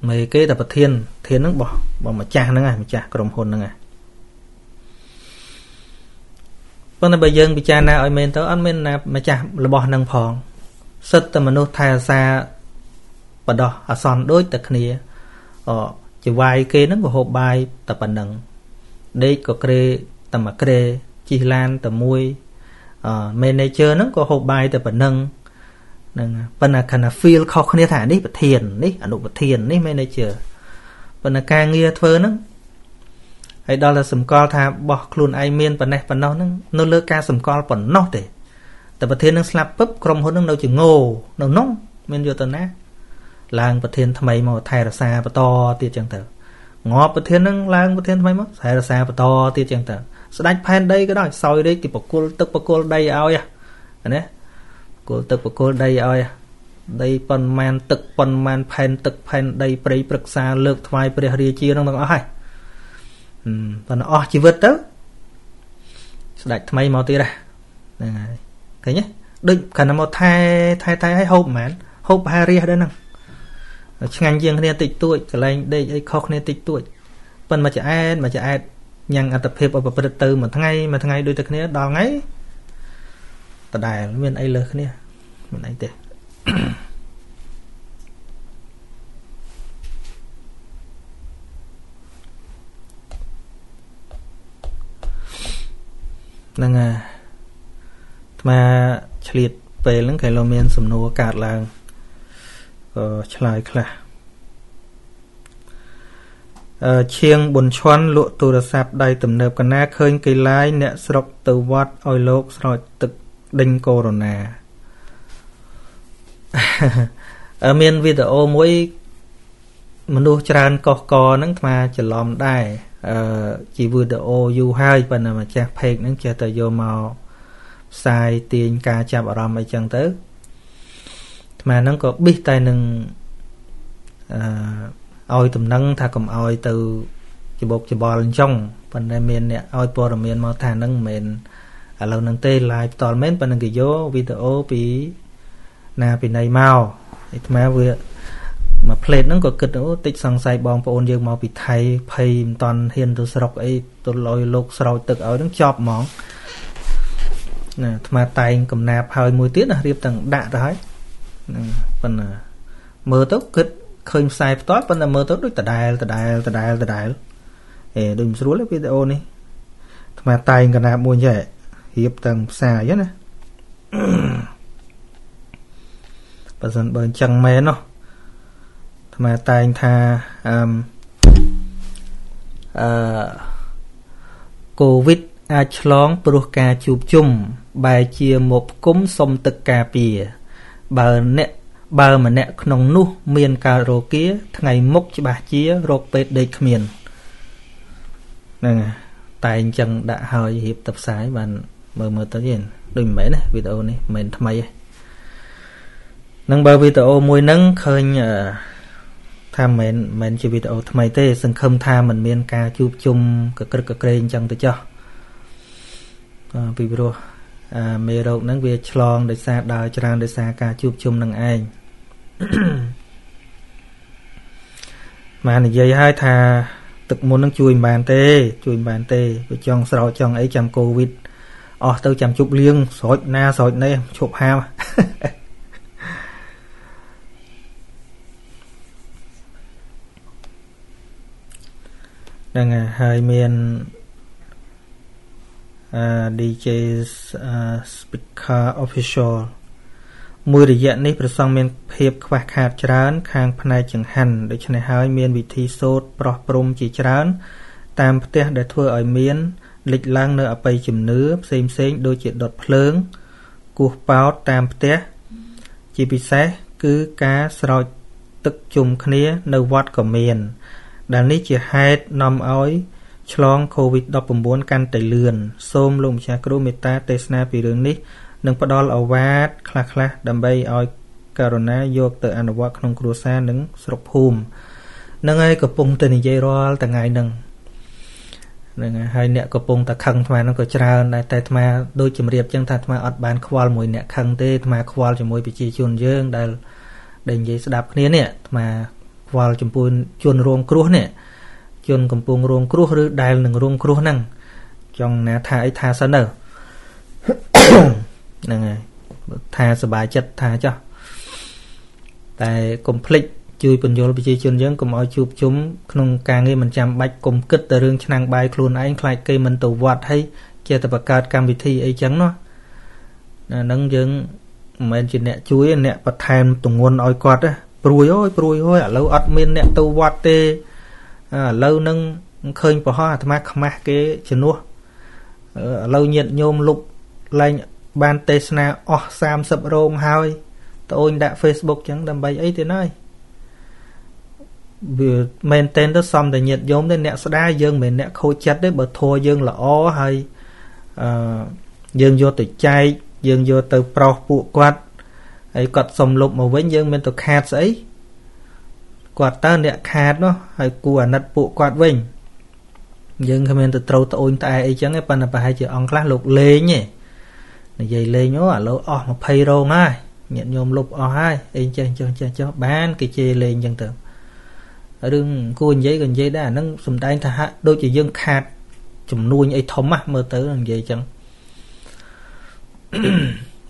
mấy cái tập bậc thiên nắng bỏ mà cha nắng à mà cha trong hồn nắng à con bây giờ bị cha na ở men tới ăn men là mà cha là bỏ năng phòng Sức tâm nô thay xa bà đo ở son đối tật khía chỉ vài kê nó của hộp bài tập bản năng đây có kê tầm mà kê chi lan tầm mui mê này chơi nó có hộp bài tập bản năng phần là khả năng feel khó khăn thả đi và thiền đi ở độ và thiền đi mê này chơi phần là ca nghe thơ nó hay đó là sầm co thà bỏ luôn ai miên phần này phần nó lơ ca sầm co phần nó đểแต่ ประเทศ នឹង ស្លាប់ ពឹប ក្រុម ហ៊ុន នឹង នៅ ជា ងោ នៅ នោះ មាន យុទ្ធនា ឡើង ប្រធាន ថ្មី មក ថែ រក្សា បន្ត ទៀត ចឹង ទៅ ងប់ ប្រធាន នឹង ឡើង ប្រធាន ថ្មី មក ថែ រក្សា បន្ត ទៀត ចឹង ទៅ ស្ដេច ផែន ដី ក៏ ដោយ សោយ រាជ គេ បកុល ទឹក បកុល ដី ឲ្យ ណា បកុល ទឹក បកុល ដី ឲ្យ ដី ប៉ុន្មាន ទឹក ប៉ុន្មាន ផែន ទឹក ផែន ដី ព្រៃ ព្រឹក្សា លើក ថ្វាយ ព្រះ រាជា នឹង ទាំង អស់ ហើយ ប៉ុន្តែ អស់ ជីវិត ទៅ ស្ដេច ថ្មី មក ទៀត ហ្នឹង ហើយthế nhé, đừng cần là một thay hay hộp mà hộp hai ria đấy năng, ngành riêng này tịt tuổi, cái này đây khóc này tịt tuổi, phần mà chỉ ai nhàng ăn tập hiệp ở bậc từ mà thằng ngày đôi tật này đào ngay, tật đài miền ai lơ này, miền ai tệ, năng à. Mà chliệt về những cái lo men sầm nô cạt là chài khla chiêng bồn xoắn lụa tù sạp đầy tẩm nẹp cả na khơi cây lái nẹt sọc từ vót oi lốc rồi tực đinh corona ở miền video mỗi mình đua tràn cò nắng mà chỉ lòm đai chỉ video u hai phần mà chặt phèn nắng chặt từ vô màu sai tiền ca chạm ở rằm ấy chẳng tới mà nó có biết tay nâng oi tùm nâng thà cầm oi từ chỉ bột chỉ bò lên trong phần này miền này oi bò ở miền màu thà nâng miền ở lâu nâng tê lại toàn mến phần nâng kỳ vô video bị nà bị này mau mà vừa mà plate nó có kịch nữa tích sang sai bom và ôn dương màu bị thay pay toàn hiền từ sọc ấy từ lôi lục sọc từ oi nó chọp món nè, mà tay cầm nạp hơi mùi tiết là riêng tầng đạ rồi, phần mơ tốt kịch khơi sai tốt, phần là mơ tốt đối tờ đài, đừng xuống lấy video này, mà tay cầm nạp mùi vậy, riêng tầng xài vậy nè, và dần bờ chân mẹ nó, mà tay tha Covid a chlong pruh ca chup chum bai chia một cúm som tực ca pia ba mà nẹ knong nuh mien ca ro kia ngày mốc chbah chia rok pet dei khmien nè tai chang đã hơi hiệp tập sái bàn mơ tới gì đôi mấy này video này mền thmai nâng ba video mùi nâng khơi tham mền chi video thmai tê sân khâm tha mình mien ca chup chum cực kren chang tới cho vì bro mê rộng nâng về chlong để xa đào tràn để xa ca chụp chung nâng anh mà này dây hai thà tực muốn nâng chui bàn tê với chong sầu chong ấy chăm Covid tao chăm chụp liêng sỏi này chụp ham đang hai miền DJ speaker official មួយរយៈនេះព្រះសង្ឃមានភាពខ្វះខាតច្រើនខាងផ្នែកចង្ហាន់ដូច្នេះហើយមានវិធីសូត្រប្រោះព្រំជាច្រើនតាមផ្ទះដែលធ្វើឲ្យមានលេចឡើងនៅអបិយជំនឿផ្សេងៗដូចជាដុតភ្លើងគោះប៉ោតតាមផ្ទះជាពិសេសគឺការស្រោចទឹកជុំគ្នានៅវត្តក៏មានដែលនេះជាហេតុនាំឲ្យ ឆ្លងCOVID-19 chôn cầm buông ruộng cua rồi đài nừng ruộng cua năng trong nè thả ấy thả sẵn ở năng này thả sờ bài chất thả cho แต่ complete ជួយបញ្យល់ប្រជាជនយើងកុំឲ្យជួបជុំក្នុងការងារមិនចាំបាច់ tôi đã Facebook chẳng đầm bày ấy thì nói vừa maintain đó xong thì nhiệt giống đến nẹt đá dương mình nẹt khô chặt đấy bờ thua dương là ó hay dương vô từ chay dương vô từ pro phụ quạt ấy quạt sầm lục mà với dương mình từ hạt ấy quạt ta nẹt hạt nó hay của nát phụ quạt vinh dương khi mình từ trâu tôi tại ấy chẳng cái phần là phải chỉ ăn lá lục lê nhỉ vậy lê nhớ à lâu ó mà pay rong ai nhận nhôm lục ở hai anh cho bán cái chê lên dân tượng ở đường cuốn giấy gần giấy đã nâng sùng tay thả đôi chỉ dân khát chùm nuôi ấy thấm á mơ tới làm gì chẳng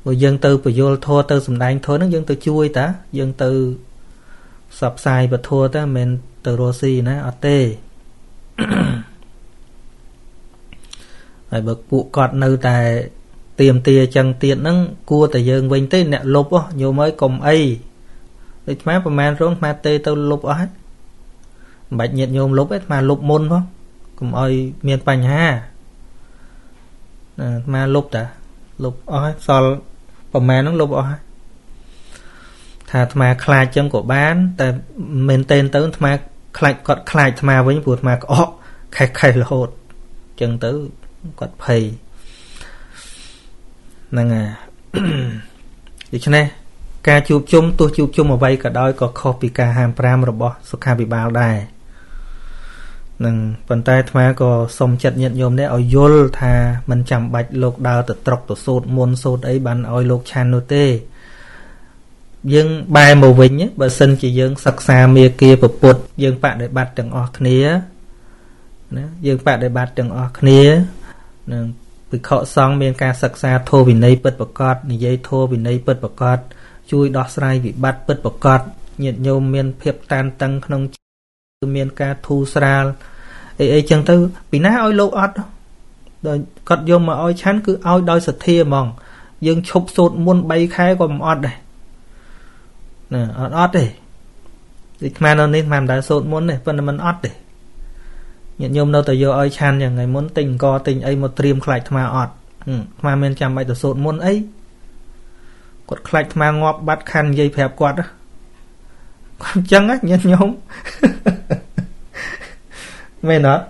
rồi dân từ vừa vô thua từ sùng tay thôi nó dân từ chui ta dân từ sập sai và thua ta mình từ Rossi nè ở tê phải bật cụ cọt nơi tại tìm tia chẳng tiện nắng cua tại dương vinh tới nè lục á nhiều mới cùng ấy để má và man rốn má tê tao lục á bạch nhiệt nhôm lục ấy mà lục môn không cùng ơi miền bành ha mà lục đã lục á sò và man nó lục á thà mà khai chân của bán tại mình tên tới mà khai cọt khai mà với vụt mà ó khai khai là hột chân tới cọt phầy năng à, vậy cho nên ca chụp chung tôi chụp chung mà bay cả đôi có copy cả hàng pram rồi bỏ số ca bị bao đài năng phần tai thà có sông chặt nhận nhôm đấy oi yol thà mình chạm bạch lục đào từ trọc từ sốt muôn sốt ấy bàn oi lục chan nô tê dương bài màu vinh nhé bà sinh chỉ dương sắc xa mía kia bột bột dương bạn để bạt từng ọt khía dương bạn để bạt từng ọt khía năng vì họ xong bên ca sạc xa thô vì nây bật bật cọt như vậy thô vì nây bật bật cọt chui đọt sai vì bắt bật bật cọt nhiệt nhôm miền phép tan tăng không miền ca thu xa ấy chẳng tư vì ná ôi lâu ọt rồi cọt vô mà ôi chán cứ ôi đôi sật thia mòn dương chụp sụt muôn bay khai còn ọt này nè ọt này dịch mà nó nên làm đã sụt muốn này phần là mình ọt này nhận nhôm đâu tới vô ơi chan nhà ngày muốn tình co tình ấy một triềm khạch mà ọt mà men chạm bài từ sốt muốn ấy quật khạch mà ngọt bắt khăn dây phẹp quạt á quạt chăng á nhận nhôm mày nói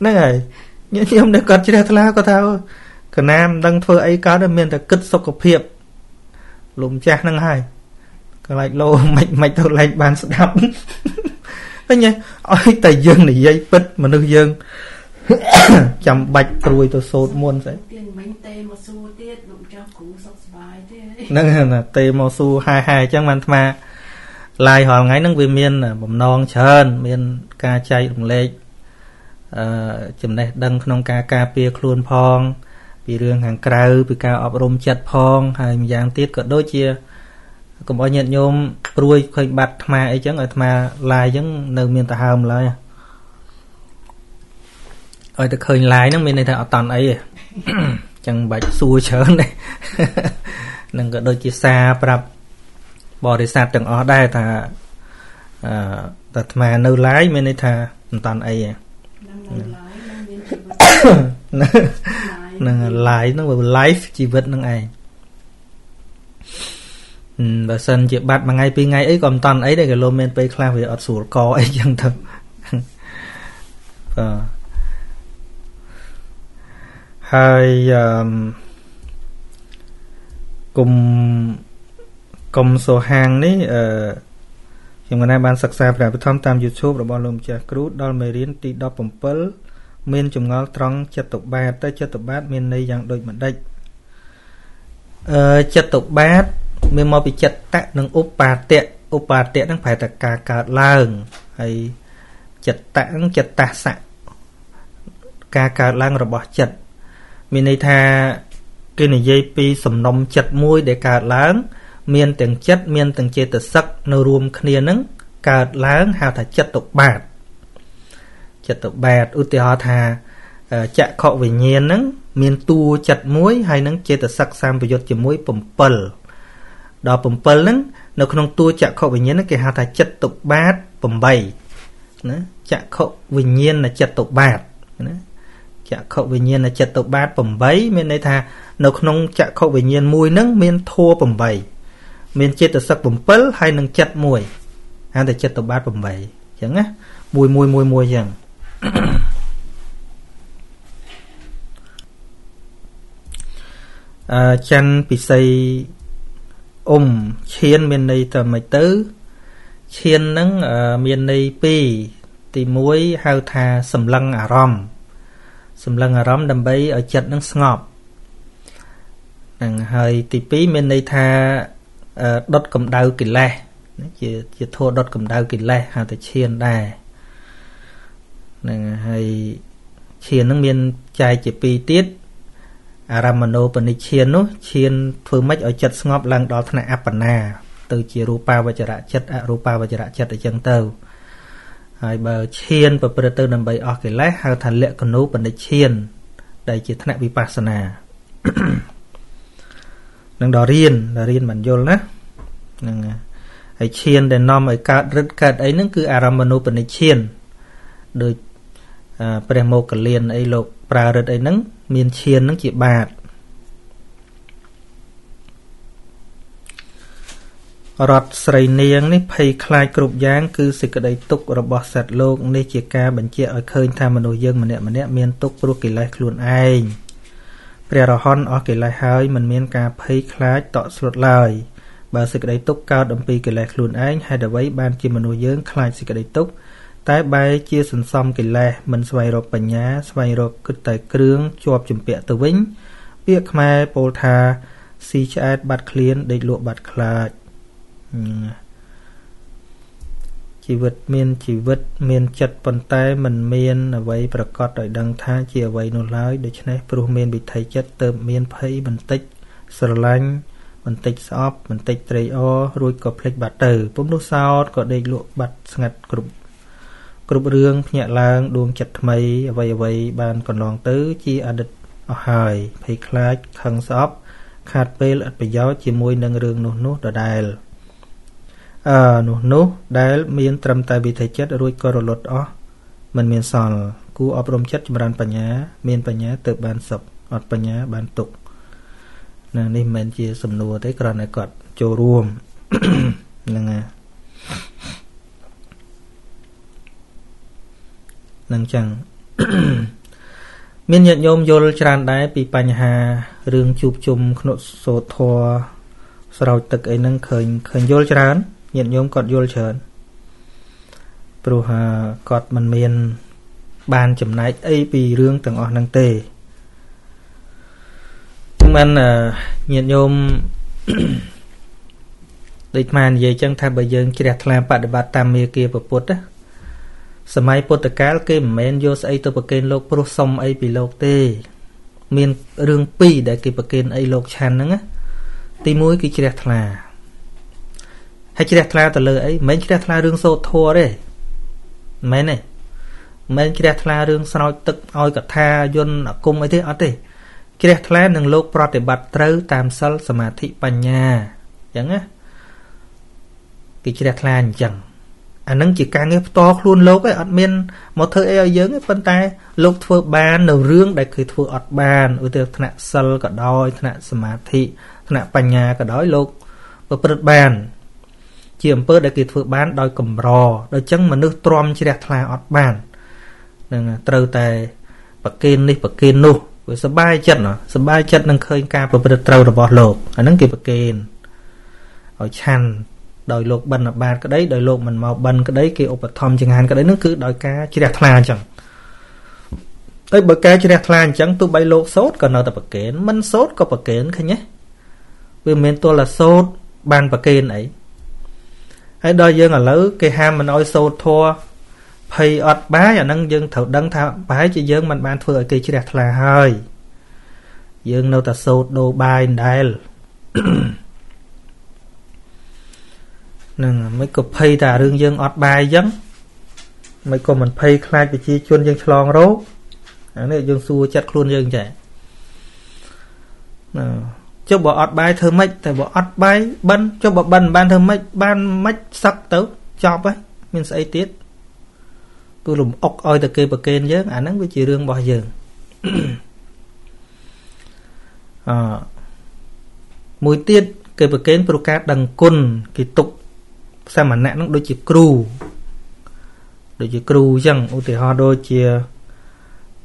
nói này nhận nhôm để quạt chỉ là thla có thao cả nam đang phơi ấy cá đâm men là cất sọc cọp hiệp lùm cha năng hai cái lạnh lô mạch tao lạnh bàn đập nhé, ôi tài dương này dây bít mà nước dương chầm bạch rồi tôi sốt muôn sẽ nâng là tê màu su 22 chẳng man mà lại hỏi ngay nâng về miền là bầm non trơn miền ca chay đồng lệ chấm này đăng nông ca ca pia khuôn phong vì riêng hàng cầu vì ca ọp rôm chặt phong hay giang tiết cỡ đôi chia cũng bao nhiêu nhôm ruồi khơi bạt mà ấy chẳng ở mà lai chẳng nơi miền tây hầm lại ở từ khơi lái nó miền này thợ tòn ấy chẳng bạch xua chớn này đừng có đôi chia xa bập bò để xa từng ó đây thà tật mà nơi lái miền này thà tòn ấy nâng lái nó vừa lái chỉ vật nâng này bà sân chị bắt mà ngay pi ngay ấy còn toàn ấy để cái lô men pay cloud về ọt sủa co ấy chẳng thật hai cùng số hàng đấy chúng ngày nay bạn sạc sạc lại với tham tam YouTube rồi bao lùm chả cút đo mề riêng ti đo bấm pal men chúng ngó trăng chặt tục ba tới chặt tục bát men đây dạng đôi mặt đây chặt tục bát mình mò bị chặt tách nâng ốp bà tẹt đang phải là cà lang hay chặt tách sạ cà lang rồi bỏ chặt mình này tha cái này dây pi sầm nông chặt muối để cà lang miền từng chất miền từng chế tự sắc nô rùm khnia nứng cạt láng hào thả chất tục bạt ưu tiêu thà chạ khọ về nhiên nứng miền tu chặt muối hay nứng chế tự sắc sam bây giờ chỉ muối bầm pờ đó bầm pờ nứng nó không tu chạ khọ về nhiên nứng kì hào thả chất tục bạt bầm bầy chạ khọ về nhiên là chất tục bạt chạ khẩu về nhiên là chất tục bát bẩm bấy miền này thà nó không chạ khẩu về nhiên mùi nâng miền thua bẩm bấy miền chết từ sắc bẩm pớ hay nâng chất mùi anh để chất tục bát bẩm bấy chẳng á mùi mùi mùi mùi chẳng chăn bị xây chiên miền này tầm mày tứ chiên nâng miền này pi thì muối hao thà sầm lăng à ròm sầm lăng à róm đầm bấy ở chật nâng ngọp đằng hơi tí pí men đây tha đốt cầm đau kì lè chỉ thua đốt cầm đau kì lè hà tới chiên đài đằng hơi chiên nâng men chai chỉ pi tiết aramano bên đây chiên nốt chiên phương mách ở chật ngọp lăng đó thằng apana từ chỉ rupa và chả chật rupa và chả chật ở chân tàu hai bờ chiên và bờ từ nằm bay ở cái lá hào thành lệ con núp bên chiên đây chỉ thằng vipassana đang đò riêng bản vô đó hay chiên để nom ấy cát rất cát ấy nó cứ aramanu bên chiên được premo cả liền ấy lộc pra rất ấy nắng miền chiên nắng chỉ bạt rọt sợi niềng này phải khai cột giáng cứ sự cái đấy tục rồi bỏ sạch luôn đây chỉ ca bệnh chia ở khơi tham mà nội dân mà nè miền tục pro kỳ lai luôn ai bây giờ hòn ở kỳ lai hơi mình miền ca phải khai tọt sụt lời và sự cái đấy tục cao đậm pi kỳ lai luôn ai hay là với ban chia mà nội dân khai sự cái đấy tục tái bay chia sần song kỳ lai mình xoay rồi bẩn nhá xoay rồi cứ tới kêu chụp chụp bẹ từ vĩnh bẹ khai bồ tha si chat bạt clean để lụa bạt khaiชีวิตเมียนจัดปนใต้มันเมียนเอาไว้ประกอบโดยดังท่าเจียวไว้นู่นร้ายโดยฉะนั้นปรุเมียนบิดไทยจัดเติมเมียนไผ่มันติดสลังมันติดซอฟมันติดเตยอรุ่ยก็เพล็กบาดเตอร์ปุ๊บนู่นซอดก็ได้ลวกบัดสงัดกลุ่มเรื่องแง่ลางดวงจัดทำไมเอาไว้บานก่อนลองตื้อจีอดิตเอาหายไผ่คล้ายขังซอฟขาดเปลือกไปย้อยจีมวยนังเรื่องนู่นต่อได้ได้เมียนตรำตาบิดไทยเจ็ดรุ่ยก็รลดอ๋อมันเมียนสอนกูอบรมเจ็ดจำรันปัญญาเมียนปัญญาเติบบานศพอดปัญญาบานตุกนั่นนี่เมียนเจียสำนัวได้กระนายกอดโจรวมนั่นไงนั่งจังเมียนยันยมโยลจรันได้ปีปัญหาเรื่องจุบจุมขนมโสธอสเราตึกไอ้นั่งเคยโยลจรันnhiệt nhôm cọt vô chớn, pro ha cọt mình miền bàn chấm nái ấy vì riêng từng ở năng tề, nhưng mà nhiệt nhôm địch màn về chân thà bây giờ kia thà bạt bạt tam mê kia bờ pốt á, sớmai pốt tất cả cái miền vô ấy tôi bờ kênh lộc pro sông ấy vì lộc tề, miền riêng pi đại kia bờ kênh ấy lộc chan nắng á, ti muối kia kia thà hay chỉ đặt la từ lời ấy mấy chỉ đặt la rương sâu thua đấy mấy này mấy chỉ đặt la rương sau tức oi cả tha yun ở cung ấy thế ở đây chỉ đặt la đừng lục pro để bật trứ tam sal samadhi panya chẳng á cái chỉ đặt la chẳng anh nâng chỉ càng nghe to luôn lục ấy ở miền một thời ấy dướng cái phân tay lục thua ban đầu rương đại khởi thua ở ban ở từ thạnh sal cả đói thạnh samadhi thạnh panya cả đói lục và bật ban chỉ em bớt để kịp phượt bán đôi cầm rò đôi chân mà nước trom chỉ đẹp là ọt bàn đừng trâu tài bạc kên đi bạc kên nô với sờ bay chân đang khơi ca và bớt trâu là bỏ lột anh nâng kịp bạc kên ở chăn đôi lột bần ở bàn cái đấy đôi lột mình màu bần cái đấy kia ôp thom chẳng hạn cái đấy nó cứ đôi cá chỉ đẹp là chẳng tới bờ cá chỉ đẹp là chẳng tôi bay lột sốt còn nó tập bạc kên mình sốt có bạc kên khay nhé vì mình tôi là sốt bàn bạc kên ấy hãy đôi dân ở lỡ cái ham mình ôi sâu thua thì ọt bá và nâng dân thử đấng thảo bái cho dân mình ban phơi kia chỉ đặt là hơi dân đâu ta sâu đồ bài đài nâng mấy cục phê tà rương dương ọt bài dân mấy cục mình phê khai bị chi chuyên dân chlong rốt này dương xua chặt khuôn dương trẻ cho bỏ ọt bài thơ mấy tại bỏ ọt bài bân cho bỏ bân ban thơ mấy ban mách sắc tớ chọp ấy mình sẽ tiết cứ lùm ốc oi tờ kê bờ kênh nhớ ảnh nắng với chị rương bỏ dường mùi tiết kê bờ kênh bờ cát đằng côn kỳ tục sao mà nạn nó đôi chị cừu chẳng ưu tỷ ho đôi chị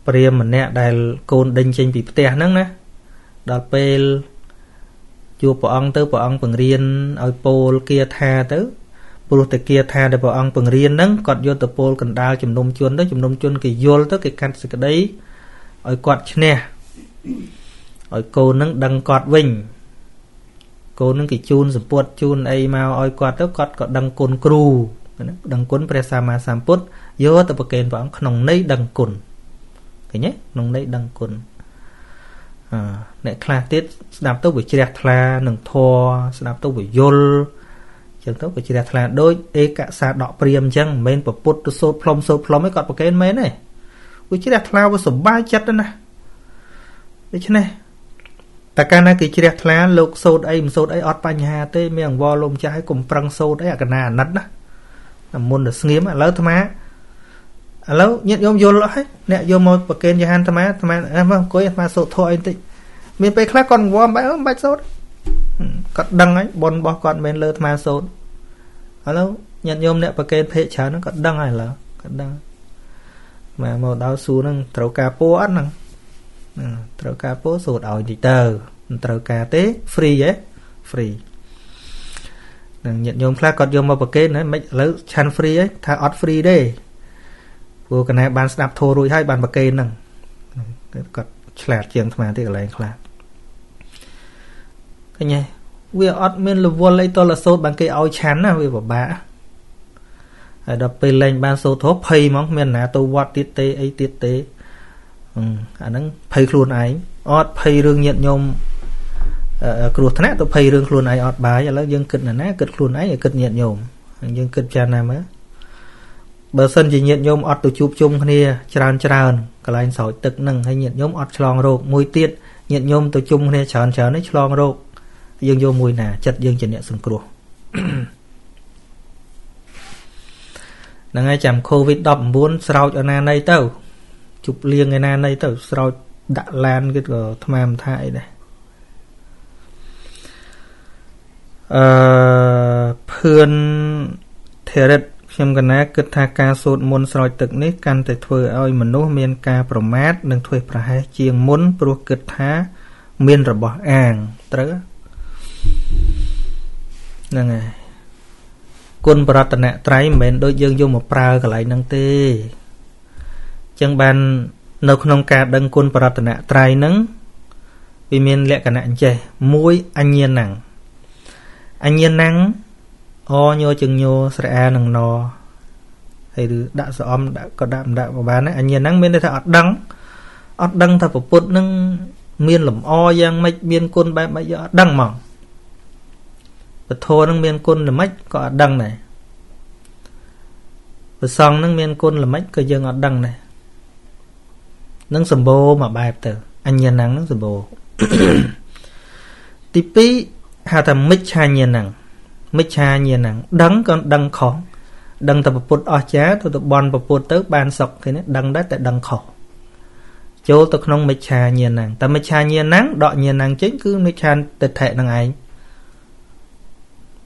priêm mà nẹ đài côn đinh trên bị tè nắng nè đọt pê chua bỏ ông bằng riêng oi pol kia tha tới bố tê kia tha để bọn ông bằng riêng nắng còn vô tờ pol cần đào chùm nông chuôn kì vô tới kì cắt sự cái đấy oi quạt nè oi cô nắng đằng quạt vinh cô nâng kì chun sầm puột chun ai mau oi quạt tới quạt đằng côn cừu đằng côn presama samput vô tờ bờ kèn bọn ông nòng nấy đằng côn cái nhé nòng nấy đằng côn nè kha tiết đạp tới buổi chia kha nằng thò đạp tới buổi vô chẳng tốt của chị đạt là đôi ê cả xa đọ priêm chăng mên bộ bút sô plom mới còn bộ kênh mến này của chị đạt là vô số ba chất đó nè đấy chứ này ta ca nà kì chị đạt là lục sô đây ọt bánh hà tê miệng vô lùm cháy cùng prăng sô đấy à cả nà nắt đó nằm môn được nghiếm à lâu thơm á à lâu nhận vô vô lõi nẹ vô môi bộ kênh cho hắn thơm á em không có em mà sô thôi anh tị mình phải khác còn vô bách sô đấy cắt đăng ấy bon bò con bên lơ ma sốt alo nhận nhôm nè và kênh phê cháo nó cắt đăng hay là cắt đăng mà màu đào xu nâng trâu cá po ăn nâng trâu cá po sốt ỏi thì tờ trâu cá té free nhận nhôm khác cắt nhôm vào và kênh đấy mấy lỡ chan free ấy thà odd free đây vô cái này bàn snap thô rồi hay bàn và kênh nâng cắt chẹt chieng mà thì lại khác cái nhé vì admin là vô lấy to là số bằng cái ao chán à vì bảo bả ở đó pin lên ban số thốt pay mong miền nào tôi vót tiết tế anh đang pay luôn ấy ad pay rương nhận nhôm cột thằng nát tôi pay rương luôn ấy ad bái rồi dân kịch là nát kịch luôn ấy là kịch nhận nhôm dân kịch cha nam á bờ sân chỉ nhận nhôm ad tôi chụp chung kia tràn cái line sỏi tực nâng hay nhận nhôm ad chlong rồi mùi tiết nhận nhôm tôi chung kia tràn ấy chlong rồi dương vô mùi nà chất dương chỉ nhẹ sừng cua nãy chạm covid đập muốn sầu cho na này tao chụp liêng cái na này tao sầu đã lan cái gờ tham thai này phơn thể lực xem cái nè cứ tha ca sốt muốn sầu tực nít can thể thuê ơi mình nô miền ca promat đừng thuê phải chiêng muốn pro cứ tha miền rồi bỏ ăn tới năng à quân Pratana trái mền đối dương vô một prao cái lại năng tê chẳng bàn nấu nông cà đăng quân Pratana trái nắng vì miền lệ cả nạn chè mũi anh nhiên nắng o nhô chừng nhô sra nằng nò hay đã xóm đã có đạm vào bán anh nhiên nắng miền đây thật đăng thật của put nâng miền lầm o giang mạch miền quân bay bay giờ đăng mỏng và thô nâng miên côn là mách có ở đăng này và xong nâng miên côn là mách có dương ở đăng này nâng sầm bồ mà bài từ anh nhiên nắng nâng sầm bồ tí pí hà thầm mích cha nhiên nắng đắng con đăng khó đăng tập bột ở chá tôi bòn bột tới bàn sọc thì nó đăng đá tại đăng khó chỗ tôi không mích cha nhiên nắng ta mích cha nhiên nắng đọ nhiên nắng chính cứ mích cha tịch thệ nâng ấy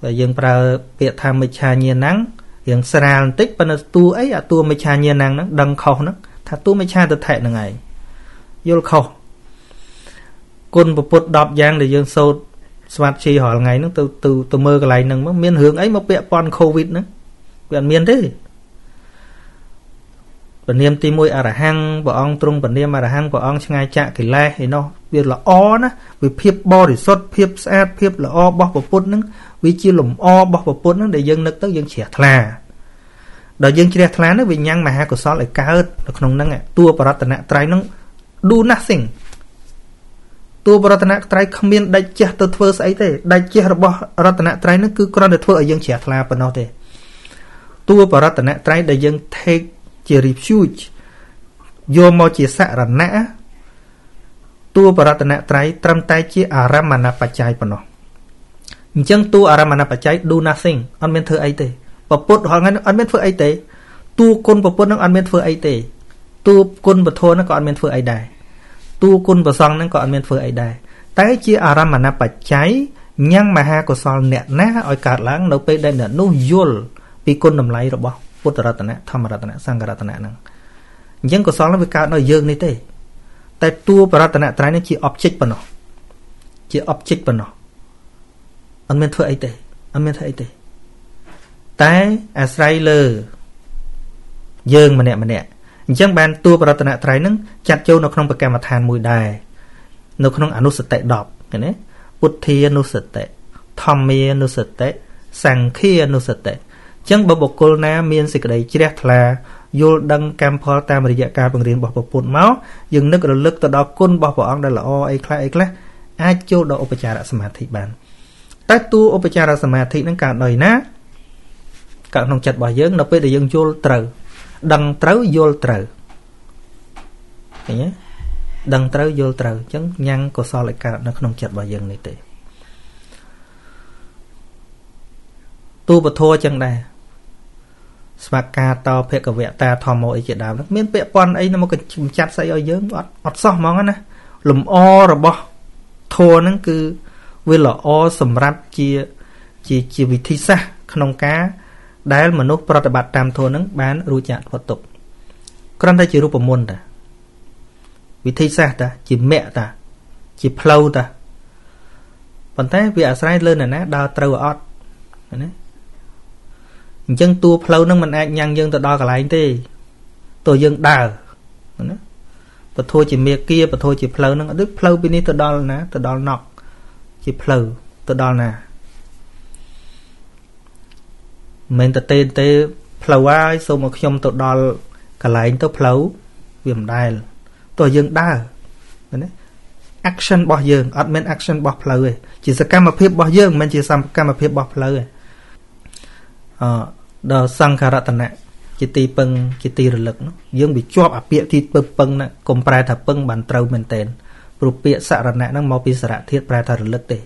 và dân pra biệt tham mê cha nhiên nắng dân sral tích và tu ấy à tu mê cha nhiên nắng nó đăng khâu nó thà tu mê cha tự thể là ngày vô khâu côn bột bột đọp giang để dân sâu smart chi hỏi ngày nó từ mơ cái này nâng mất miên hướng ấy mà bịa pon covid nữa bịa miên thế bản niệm ti môi à hang bỏ ong trung bản niệm à hang bỏ ong ngay chạ cái lai thì nó việc là o nó vì phép bo để sốt phép sát phép là o bọc bột bột nó vì chia lùm o bọc bột bột nó để dân nước tới dân trẻ thà đòi dân trẻ thà nó vì nhang mà hai của xó lại cao hơn nó không năng tua và ra tận nạ trái nó do nothing tua bờ tận trai không biết đại chia từ thưa say thế đại chia bờ tận trai nó cứ còn được thưa ở dân trẻ là phần nào thế tua bờ tận trai đại dân thế chỉ refuse vô mò chỉ xả là nã tua bờ tận trai trầm tai chỉ aramana pachai phần nào chẳng tua aramana pachai do nothing ăn bên thưa ấy thế và bột hoặc ngay ăn bên thưa ấy thế tua côn và bột nó ăn bên thưa ấy thế tua côn và thua nó còn ăn bên thưa ấy đài tu côn và song nên còn men phơi ấy đây, tái chia aram mà na bạch cháy, nhang mà ha của song nẹt nát ở cả láng đầu pe đây nẹt nô yul, pi côn nằm lấy rồi bao, bút ra tận nẹt, tham ra tận nẹt, sang ra tận nẹt năng, những của song nó bị cào nó dơ này thế, tại tu ra tận nẹt trái nó chỉ object bẩn nó, anh men phơi ấy thế, anh men thấy thế, tái Israel, dơ mà nẹt chẳng bàn tua vào tận trái nưng chặt châu nó không bậc cam mà than mùi đài nó không anu sệt tệ đọp cái này puthi anu sệt tệ thami anu sệt tệ sang khi anu sệt tệ chẳng bậc cô na miên sệt đầy chia là vô đăng cam phò tam mà dạy ca bằng riêng bỏ bột máu dừng nước rồi lực từ đó côn bỏ bỏ ăn đây là o ai clay ai châu đó opachara samadhi bàn tái tu opachara samadhi nưng cả đời ná cả nông chặt bỏ dớn nó bây để dân vô trừ đằng trấu vô trầu, nhé, đằng trấu vô trầu, chấn nhăn của so lại cả nó không chặt vào dân này tệ. Tu bờ thua chẳng đây, smaka to phe cả vẹt ta thò mồi chỉ đào nó miếng vẹt quan ấy nó một cái chùm chặt say ở dưới ọt so mong á nè, lùm o rồi bò, thua nó cứ với lọ o sầm ráp chia vị thi xa không cá. Đáy mà nó bắt bạc tam thô nâng bán rùi chạc vật tục. Còn ta chỉ rùi bộ môn ta. Vì thầy xa ta, chỉ mẹ ta, chỉ plau ta. Còn ta vì ả sài lên là ná đo trâu ở ọt. Dân tu plau nâng mình ách nhăn dân ta đo cả lại anh tê. Tôi dân đào. Và thôi chỉ mẹ kia, và thôi chỉ plau nâng. Đức plau bên này ta đo là ná, ta đo là nọc. Chỉ plau, ta đo là mình ta tên tới phlau ai xong mà không tôi đo cả lại tôi phlau viêm đai tôi dừng đa action bỏ dừng admin action bỏ phlau chỉ sẽ cam mà phép bỏ dừng mình chỉ xăm cam mà phép bỏ phlau đó sang khả tận này chỉ tì pưng chỉ tì lực nó dừng bị chọp à bịa thì pưng pưng nè cùng prai thà pưng bàn trâu mình tên rồi bịa sạ tận này nó mau bị sạ thiết prai thà lực tê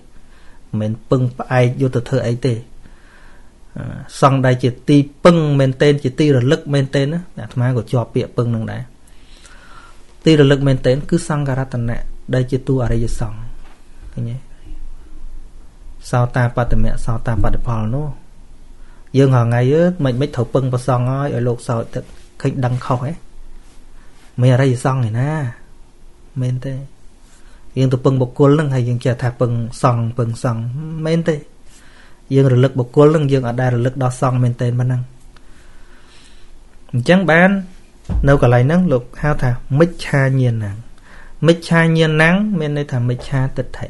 mình pưng ai vô từ thơ ấy tê xong đây chỉ ti pưng men tên chỉ ti rồi lực men tên á thằng của cho bịa pưng nằng đấy ti rồi lực men tên cứ sang cả tận nè đây chỉ tu ở đây xong cái nhé sao ta bắt mẹ sao ta bắt phò nó dương hàng ngày á mình mới thầu pưng vào xong rồi ở lục sỏi thật khách đăng khỏi mình ở đây xong rồi na men tên dương tụ pưng bộc côn lưng hay dương chè thà pưng xong men tên dương rồi lực bộc côn lưng dương ở đây rồi lực đo xong mình tên mà năng chẳng bán nấu cả lại năng lục hao thà mít cha nhiên nắng mình đây thà mít cha tịch thể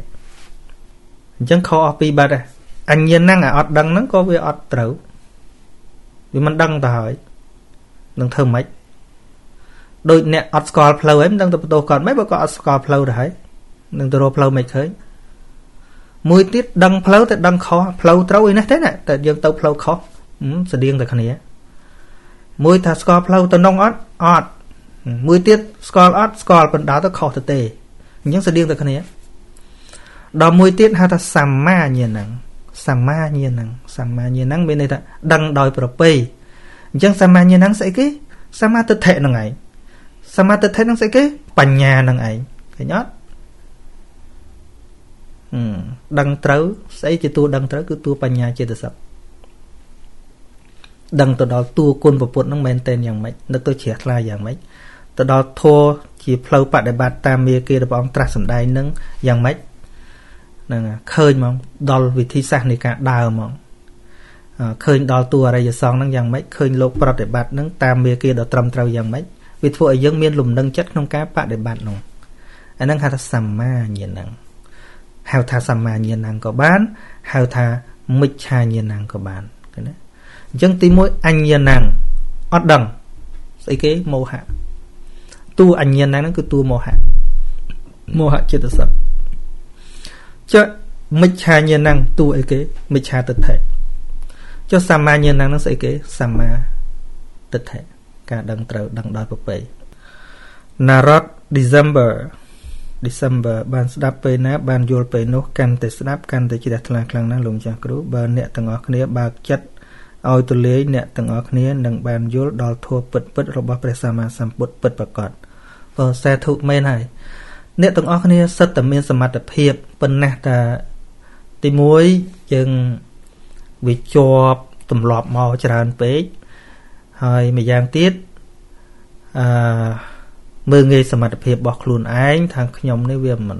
chẳng khó ở pi ba đây anh nhiên nắng ở đăng nó có với ở trấu vì mình đăng tao hỏi đăng thơm mấy đôi nè ở score flow ấy đăng tụi tôi còn mấy bữa có ở score flow đấy đăng tụi tôi flow mấy khởi mùi tiết đăng phlau thì đăng khó phlau trâu ấy nè thế này tại dân tàu phlau khó sẽ điên tại khăn nhé mùi thà score phlau từ nông ót mùi tiết score còn đá tới khó thật tệ nhưng sẽ điên tại khăn nhé đó mùi tiết ha ta samma nhiên nắng bên đây ta đăng đòi property nhưng samma nhiên nắng sẽ cái samma tự thể năng ấy samma tự thể năng sẽ cái bành nhà năng ấy cái nhót đăng trấu xây cho tôi đăng trấu cứ tôi bành nhà chơi được sập đăng từ đó tôi côn và bột nó men tên dạng mấy nó tôi chẹt la dạng mấy từ đó thua chỉ phơi bạt để bạt tam mía kia để bóng trà sầm đai nâng dạng mấy nè khơi mong đòi vị thi sang này cả đào mong khơi đòi tôi ở đây giờ xong nâng dạng mấy khơi lục bạt để bạt nâng tam mía kia để trầm trâu dạng mấy vì thua ở dân miền lùm nâng chất không cá bạt để bạt nồng anh nâng hạt sầm ma nhẹ nặng hào thà samma nhiên năng có bán hào thà mịch cha nhiên năng có bán cái đấy dân tí mỗi anh nhiên năng ót đằng xây cái mô hạ tu anh nhiên năng nó cứ tu mô hạ chưa được sập cho mịch hà nhiên năng tu ấy kế mịch hà tịch thể, cho samma nhiên năng nó sẽ kế samma tịch thể. Cả đằng trầu đằng đòi bậc bầy narod December ban sđap pe na ban yol pe noh kan te sđap kan te chida thlang khlang na lom cha kru ba nek tang o khnia baak chit oi tu lei nek tang o khnia nang ban yol dal thua pit pit robotព្រះសម្មាសម្ពុទ្ធពិតប្រាកដបើសាធុមែនហើយអ្នកទាំងអស់គ្នាសិតតែមានសមត្ថភាពប៉ុណ្ណេះតាទី1យើងវាជាប់ទម្លាប់មកច្រើនពេកហើយម្យ៉ាងទៀតមើលងាយសមត្ថភាពរបស់ខ្លួនឯងថាខ្ញុំនេះវាមិន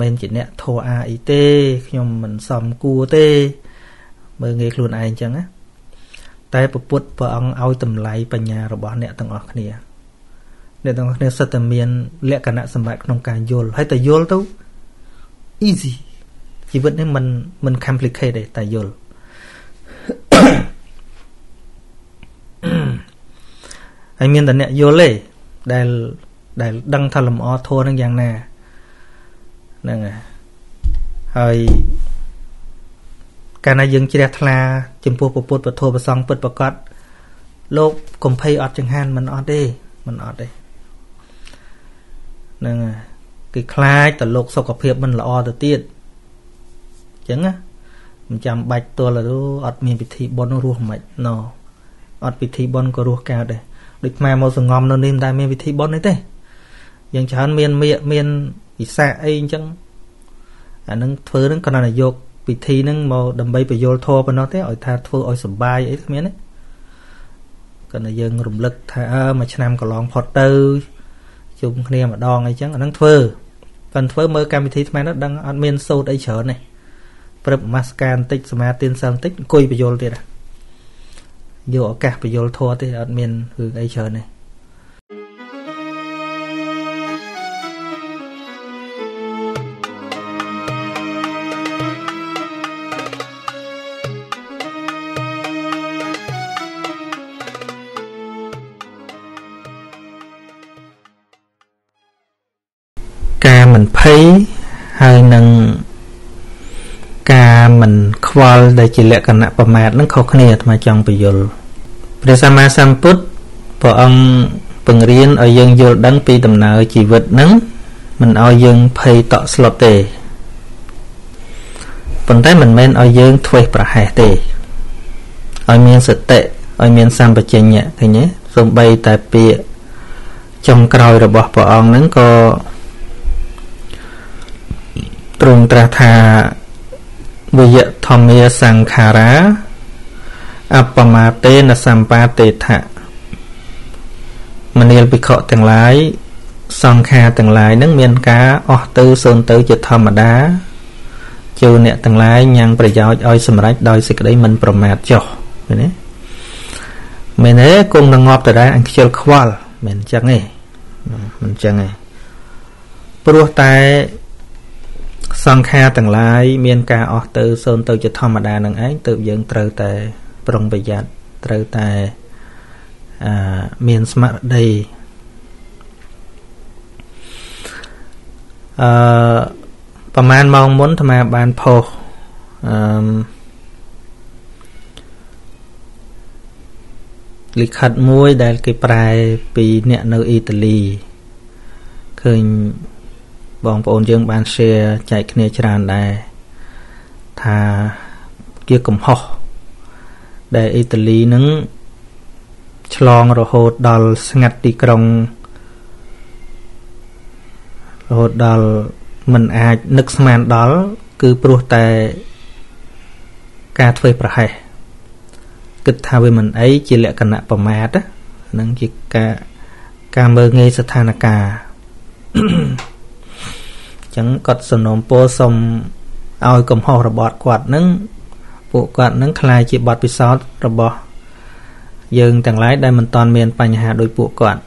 មែនជាអ្នកធោះអាអីទេខ្ញុំមិនសមគួរទេមើលងាយខ្លួនឯងអញ្ចឹងណាតែព្រះពុទ្ធព្រះអង្គឲ្យតម្លៃបញ្ញារបស់អ្នកទាំងអស់គ្នាសិតតែមានលក្ខណៈសម្បត្តិក្នុងការយល់ហើយតែយល់ទៅ easy ជីវិតនេះមិន complicate ទេតែយល់ ហើយមានតែអ្នកយល់ទេដែលដឹងថាលំអធัวនឹងយ៉ាងណាហ្នឹងហើយកាលណាយើងជ្រះថ្លាចំពោះពុទ្ធពធប្រសងពិតប្រកបលោកកំភៃអត់ចង្ហានមិនអត់ទេហ្នឹងគេខ្លាចតលោកសុខភាពមិនល្អទៅទៀតអញ្ចឹងណាមិនចាំបាច់ទល់ទៅអត់មានពិធីបុណ្យរស់មិនណោអត់ពិធីបុណ្យក៏រស់កើតដែរដូចខ្មែរមកសងំនៅនេះមិនដែលមានពិធីបុណ្យនេះទេយ៉ាងច្រើនមានមៀកមានពិសាអីអញ្ចឹងអានឹងធ្វើនឹងគ្រាន់តែយកពិធីហ្នឹងមកដើម្បីបញ្យល់ធម៌ប៉ុណ្ណោះទេឲ្យថាធ្វើឲ្យសប្បាយអីគ្មានទេគណៈយើងរំលឹកថាមួយឆ្នាំកន្លងផុតទៅជុំគ្នាម្ដងអីចឹងអានឹងធ្វើប៉ុន្តែធ្វើមើលកម្មវិធីថ្មីនោះដឹងអត់មានសូត្រអីច្រើនទេព្រឹបម៉ាស្ការបន្តិចសមាទានសិលបន្តិចអង្គុយបញ្យលទៀតយកឱកាសបញ្យលធัวទេអត់មានរឿងអីច្រើនទេការមិនភ័យហើយនឹងការមិនខ្វល់ដែលជាលក្ខណៈប្រមាទនឹងខុសគ្នាអាត្មាចង់បញ្យល់ព្រះសម្មាសម្ពុទ្ធព្រះអង្គបង្រៀនឲ្យយើងយល់ដឹងពីដំណើរជីវិតនឹងមិនឲ្យយើងភ័យតក់ស្លុតទេប៉ុន្តែមិនមែនឲ្យយើងធ្វេសប្រហែសទេឲ្យមានសតិឲ្យមានសម្បជញ្ញៈឃើញទេសូម្បីតែពាក្យចុងក្រោយរបស់ព្រះអង្គនឹងក៏ទ្រង់ត្រាស់ថាវយធម្មាសង្ខារាអបមាទេនសម្បាទេថៈមនាលភិក្ខុទាំងឡាយសង្ខារទាំងឡាយនឹងមានការអស់ទៅសូន្យទៅជាធម្មតាជួអ្នកទាំងឡាយញ៉ាំងប្រយោជន៍ឲ្យសម្រេចដោយសេចក្តីមិនប្រមាទចុះឃើញទេមែនទេគង់នឹងងាប់ទៅដែរអញខ្ជិលខ្វល់មែនអញ្ចឹងទេមិនអញ្ចឹងទេព្រោះតែសង្ខារទាំងឡាយមានការអស់ទៅសូន្យទៅជាធម្មតានឹងឯងទើបយើងត្រូវតែប្រុងប្រយ័ត្នត្រូវតែមានស្មារតីប្រហែលម៉ោងមុនអាត្មាបានផុសលិខិតមួយដែលគេប្រែពីអ្នកនៅអ៊ីតាលីឃើញបងប្អូនយើងបាន share ចែកគ្នាច្រើនដែរថាជាកំហុសដែលអ៊ីតាលីនឹងឆ្លងរហូតដល់ស្ងាត់ទីក្រុងរហូតដល់មិនអាចនឹកស្មានដល់គឺព្រោះតែការធ្វេសប្រហែសគិតថាវាមិនអីជាលក្ខណៈប្រមាទហ្នឹងជាការមើលងាយស្ថានភាពចឹងគាត់សំណូមពរសុំឲ្យកំហុសរបស់គាត់នឹងពួកគាត់នឹងខ្លាយជាបទពិសោធន៍របស់យើងទាំងឡាយដែលមិនតាន់មានបញ្ហាដោយពួកគាត់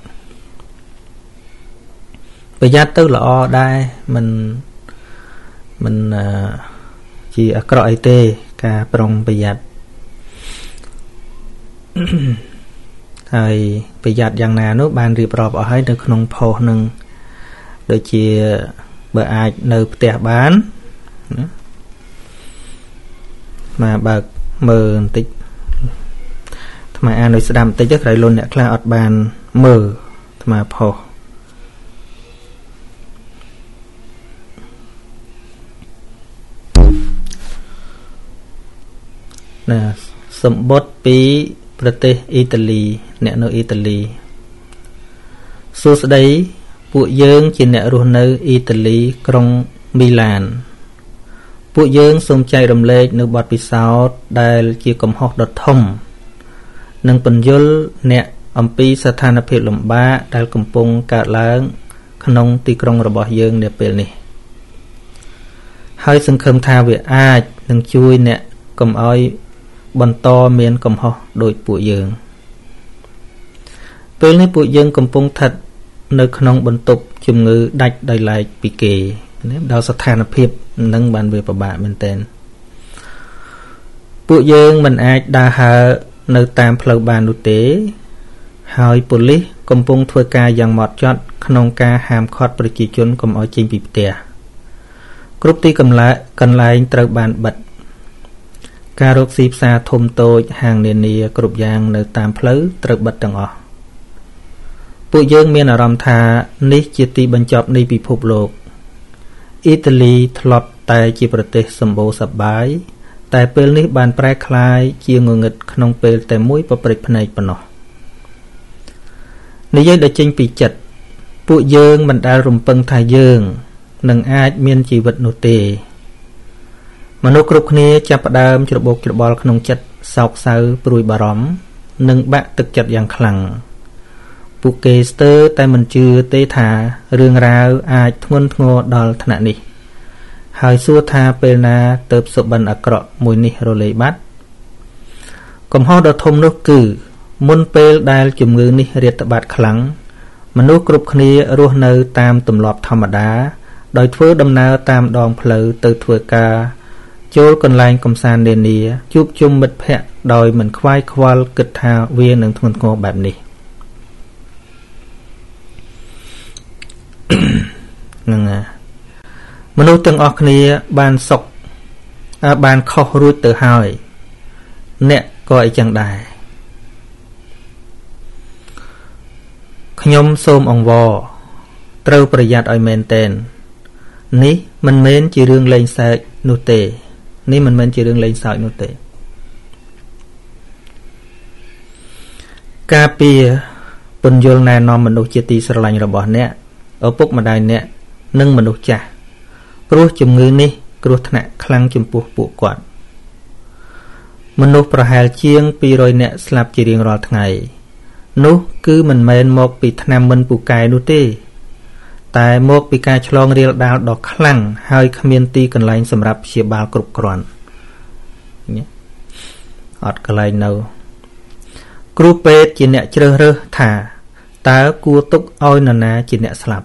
ប្រយ័ត្នទៅល្អដែរមិនជាអាក្រក់អីទេការប្រុងប្រយ័ត្នហើយប្រយ័ត្នយ៉ាងណានោះបានរៀបរាប់អស់ហើយនៅក្នុងផុសនឹងដូចជាបើអាចនៅផ្ទះបាន nữa. Mà bật mờ tích mà anh nói sẽ đam tích chắc luôn nè là ọt bàn mờ mà phổ nè sầm bốt pí British Italy nè nó Italy số đấy bộ dương chỉ nè ruột nơi Italy trong Milan bộ dương sông chảy đầm lệ nước bọt bị sao đài chỉ cầm hộp đọt thông nâng bình dul nè pi sát thanh áp lực lồng ba đài cầm bông cả láng khăn tì trong robot dương nè bền nè hơi sưng khom tha về ai nâng chui nè cầm oi bần to miền cầm họ đội bụi dương bên này bụi dương cầm bông thật nơi khăn bần tục chùm ngư đạch đầy lại bị kề đào sát thanh áp lực nâng bàn về bà mình tên bụi dương mình ai đa hạ nơi tam phật bàn nội tế hỏi police cầm bông thưa ca dạng mọt chót khăn ca hàm khót bờ chỉ chốn cầm ở trên bị tè group ti cầm lại cần lại tờ bàn bật ca rốt xịp xa thôm tôi hàng nền nìa cụp giang nơi tam phứ trật bật tầng ọ bụi dương miên ở rằm thà ní chia ti bần chọp ní bị phục lột Italy thọt tại chi bờ tê sầm bồ sập bái tại bên ní bàn pre khai chia ngồi nghịch không bên tại mũi bờ bịch này bờ nọ ní dây đã chinh bị chật bụi dương mình đã rùm pân thà dương nâng ai miên chi vật nô tề mà nô cướp khné chập đam chập bột chập bò khăn chật sọc sâu bùi bà róm nâng bạ thực chật dạng khẳng buộc kê stơ tay mình chưa tê thả rương rau ai thôn ngô đòn thà nị hỏi xua tha pena tớp sụp bần ạc rọ mùi nị rồi lấy bát cầm ho đợt thôm nước cử môn pê đai chùm ngư nị riết bát khẳng mà nô cướp khné ruột nơ tam tụm lọp thầm đá đòi phớ đâm na tam đòn phở từ thừa ca chốt còn lại cầm sàn đền nìa chụp chung mật phẹn đòi mình khoai khoai kịch thao viên nâng thuần ngô bạp nì nâng mà nô từng ọc nìa bàn sọc bàn khóc rút tự hỏi nẹ coi chẳng đài nhóm xôm ổng vò trâu bởi giặt oi mên tên ní mình mến chỉ rương lên sạch nụ tề nếu mình mên chỉ đường lên sợi nụ tệ ca pia bình dương này nó mình đục chia tì sờ lành rồi bỏ nè ở bốc mà đài nè nâng mình đục chả rú chùm ngư ní rú thẹn khăng chùm buộc buộc quạt mình đục bờ hài chiêng pi rồi nè slap chỉ riêng rồi ngày nú cứ mình mên một bị tham mình buộc cài nụ tê tại một bị ca chlong riêng đào đỏ khăng hai khamiên ti cần lành sầm rập chia bao cục còn nhé ọt cần lành đâu group pet chỉ nẹt chơi rơ thả tá cua túc oi nà ná chỉ nẹt slap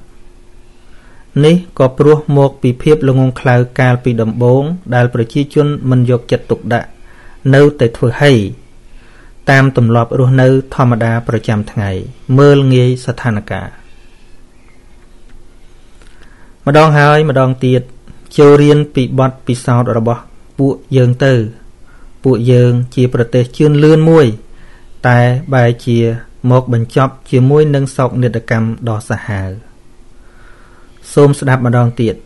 ní có pro một bị phép lông ngông khâu ca bị đầm bốn đào bờ chi chun mình dọc chặt tục đã nâu tại thừa hay tam tầm lọp ruột nâu thomada bờ chạm ngày mơ nghe sát thanh cả mà đong hai mà đong tiệt chiều riêng bị bọt bị sao đó bọ bụi dương từ bụi dương chia protein chuyên lươn muôi tại bài chia một bình chọc chia muôi nâng sọc nền đặc cầm đỏ xả hào xôm đạp mà đong tiệt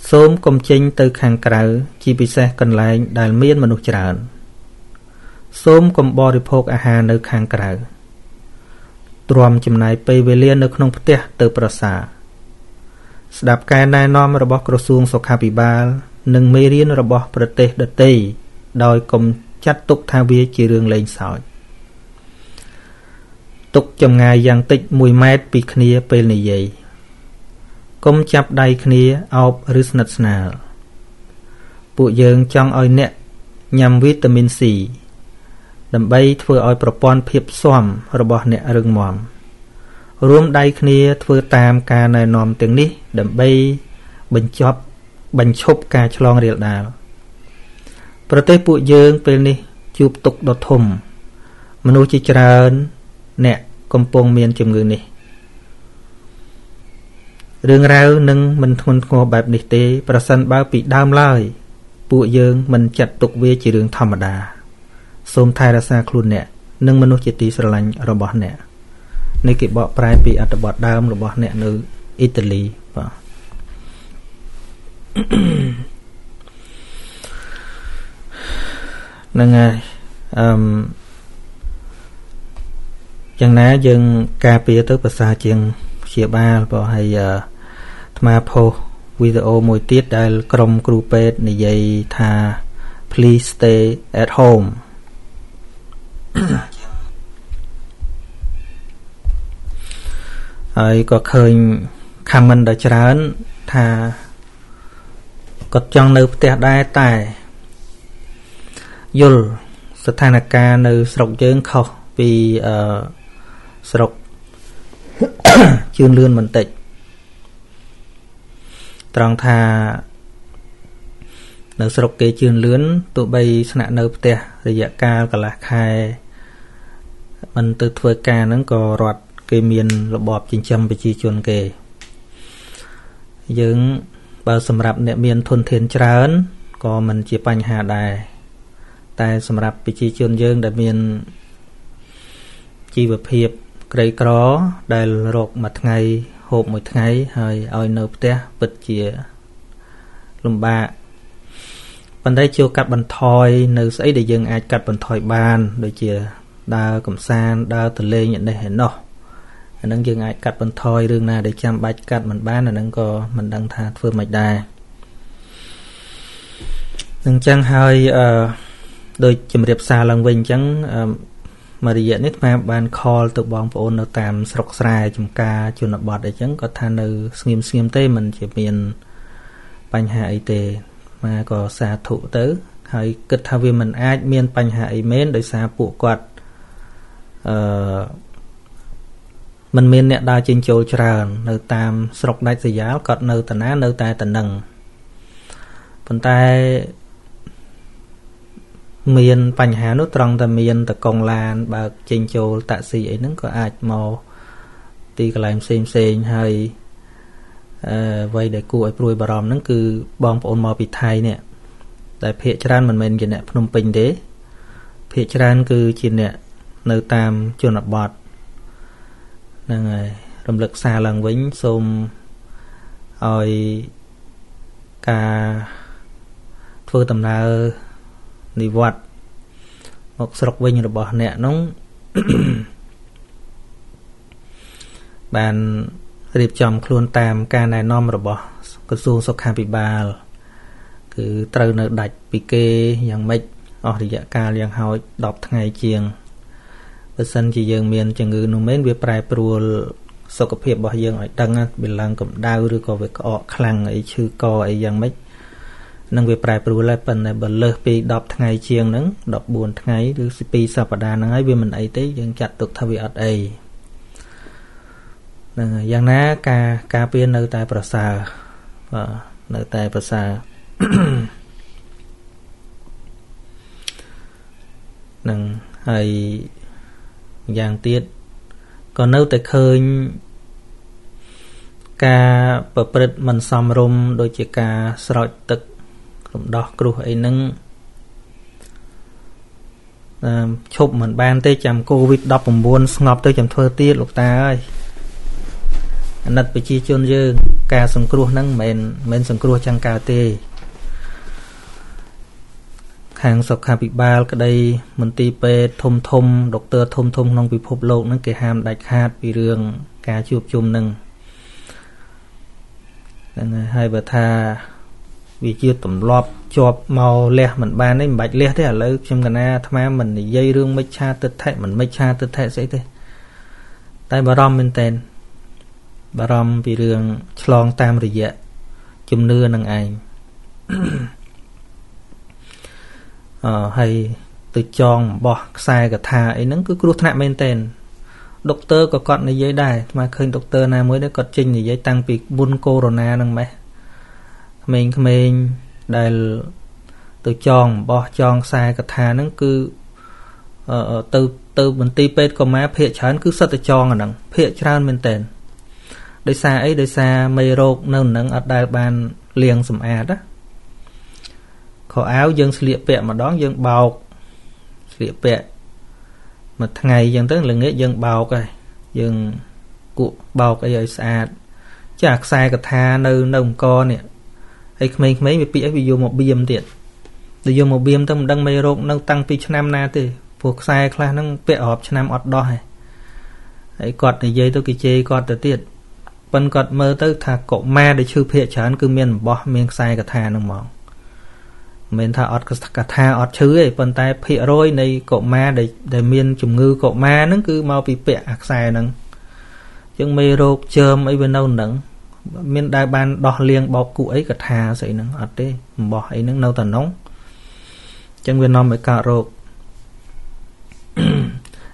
xôm công trình từ hàng cào chia bị xe cần lại đài miên mà nụ tràn xôm công bò đi phốt à hà nơi hàng cào tròn chìm này pê về liên nơi không phát từ prasa đạp cái này nôm robot crossung sọc hà bị ba nâng mê riêng robot protein đợt tây đòi cùng chặt tục thao vía chỉ đường lên sỏi tục trong ngày giang tích mùi mét bị khné pel này vậy công chắp đầy khné ao risnetsnal bụi dương trong oi nẹt nhằm vitamin C đầm bay thưa oi propon phep xóm robot nẹt rừng mỏm rôm đai khné thưa tam ca này nôm tiếng ní đầm bay bình chốt ca chlong riêng đàoประเทศปุยเยิงเป็นนี่จูบตกดอทมมนุษย์จิจรานเนี่ยกำปองเมียนจมเงินนี่ Rương rau nâng mình thôn ngô bạp nịch tế Bà sân báo bị đam lai Bụi dương mình chặt tục về chỉ rương thầm đà Xôm thay ra xa khuôn nẹ Nâng mình nốt chế tí sở lành rồi bỏ nẹ Nên kì bỏ prai bị ạt bọt đam rồi bỏ nẹ nữ Italy Nâng ngài Chẳng ná dân ca bia tới bà xa chừng Chia ba bỏ hay Thma po video mùi tiết Đã crom grupet Nì dây tha Please stay at home Hãy có khơi comment đã chẳng Tha Có chọn nữ tiết đai tài Yul Sở thang nạc ca nữ sọc dưỡng khổ Vì sọc chương lươn mình tịch Trong thà Nếu sổ kế chương lươn tụi bây sẵn nợ bất tè Rồi dạ ca gọi là khai Mình tự thuê ca nâng có rọt Cái miền lộ bọp chính châm bởi chi chuồn kề Nhưng Bao xâm rạp nẹ miền thôn thiên trán Có mình chỉ bánh hạ đài Tại xâm rạp bởi chi chuồn dương Đã miền Chi vật hiệp Cái đó đầy rộp một ngày hộp một ngày hơi oi nộp té vật chìa lùm bạ Bạn thấy chưa cắt bàn thoi nơi ấy để dân ai cắt bàn thoi bàn đôi chìa đa cầm san đa từ lên nhận đây hẹn nó nâng dân ai cắt bàn thoi đương na để chăm bạch cắt mình bán là nâng có mình đang tha phương mạch đài nâng chăng hơi đôi chìm riệp xa lần vinh chăng Mà đi dạy nít mà bạn call tụi bọn phụ nữ tạm sọc sài chùm ca chùm nọ bọt để chẳng có thà nữ Xem tế mình chỉ miền bánh hạ y tế mà có xa thụ tứ Hãy kịch thao vì mình ai miền bánh hạ y mến đối xa phụ quạt Mình miền nẹ đa trên chỗ tràn Nữ tạm sọc đáy dạy giáo cọt nữ tàn á nữ tài tàn nâng Phần tay Miền bánh hà nút trong ta miền ta công lan Bạc chênh chôl tạ si ấy nâng có ạch mô Tì cả làm xem hay Vậy để cụ ấy bùi bà ròm nâng cứ bong phôn mò bị thay nè Tại phía tràn mình kìa nè Phnom Penh thế Phía tràn cứ chìa nè Nâu tam chua nọt bọt Nâng này Râm lực xa lần vĩnh xôm Ôi Cà Phương tầm nào Nhi vật Một sọc vinh rồi bỏ nẹ nóng Bạn Riệp chồng khuôn tam ca này nôm rồi bỏ Cứ xuống sọc khám bị bà Cứ trâu nợ đạch bị kê Giang mịch Ở thì dạ ca liền hỏi đọc tháng ngày chiêng Bất sân chỉ dương miền chẳng ngư nụ mến Vì prai pruol Sọc cập hiệp bỏ dương ở đăng Bị lăng cầm đau rồi có về cọ khăn Ấy chư co ấy giang mịch Nâng về bài bố lại phần này bởi lỡ bị đọc tháng ngày chiêng nâng Đọc buồn tháng ngày Rứ xí bí xa bà đà nâng ấy vì mình ấy tí Dân chặt tục thao vì ọt ấy Nâng dân ná ca biến nâu tay bà xa Nâu tay bà xa Nâng hay Giang tiết Còn nâu tay khơi Ca bà bật mình xóm rung Đôi chìa ca sợi tức Đó cửu ấy nâng Chụp mình ban tới chạm Covid đọc bằng buôn Ngọc tới chạm thơ tiết lục ta ơi Nật bởi chi chôn dư Cả sông cửu nâng Mên sông cửu chăng cao tê Hàng sọc khá bị ba Cái đây mình ti bê thông thông Độc tơ thông thông nông bị phốp lộn Nâng kể hàm đạch hạt bị rường Cả chụp chùm nâng Hai bà tha Vì chưa tùm lọp chọp màu lẹ Mình bàn đấy mình bạch lẹ thế hả lâu Trong gần à tham mình dây rương mấy cha tự thệ Mình mấy cha tự thệ sẽ thế Tại bà rõm mình tên Bà rõm vì rương Chlong tam rồi dạ Chùm nưa nâng ảnh Hay Từ chong bỏ sai cả thà ấy nâng cứ rút nạ mình tên Doctor có con này dây đài Mà khơi doctor nào mới đã có trình thì dây tăng Vì buôn corona nâng mẹ Mình Đại Từ chọn Bỏ chọn sai cả thà nâng cứ Từ mình ti bết có má Phía chán cứ sắp từ chọn Phía chán mình tên Đời xa ấy đời xa mây rột nâng nâng ở đài bàn liền xùm ạt á. Khổ áo dân sịa bẹ mà đón dân bọc. Sịa bẹ mà ngày dân tức là nghĩa dân bọc rồi. Dân cụ bọc ấy đời xa. Chạc xa cả tha nâu nông con nè. Ấy mấy mấy bị ấy vô một biêm tiệt. Để vô một biêm tâm đăng mây rột nâng tăng pi cho nam na thì buộc xa khá nâng bẹ ọp cho nam ọt đo hề. Ấy cọt này dây tôi kì chê cọt tới tiệt. Vẫn còn mơ tới thà cổ ma để chư phê chán cứ miền bỏ miền sai cả thà nông mỏng. Mình thà ọt cả thà ọt chứ ấy. Vẫn tay phê rồi này cổ ma để miền chùm ngư cổ ma nâng cứ mau bị phê ạc sai nâng. Chẳng mê rô chơm ấy bên đâu nâng. Miền đai ban đo liêng bọc cụ ấy cả thà xảy nâng ọt đi. Bỏ ấy nâng nâu tà nóng. Chẳng viên nông mới cả rô.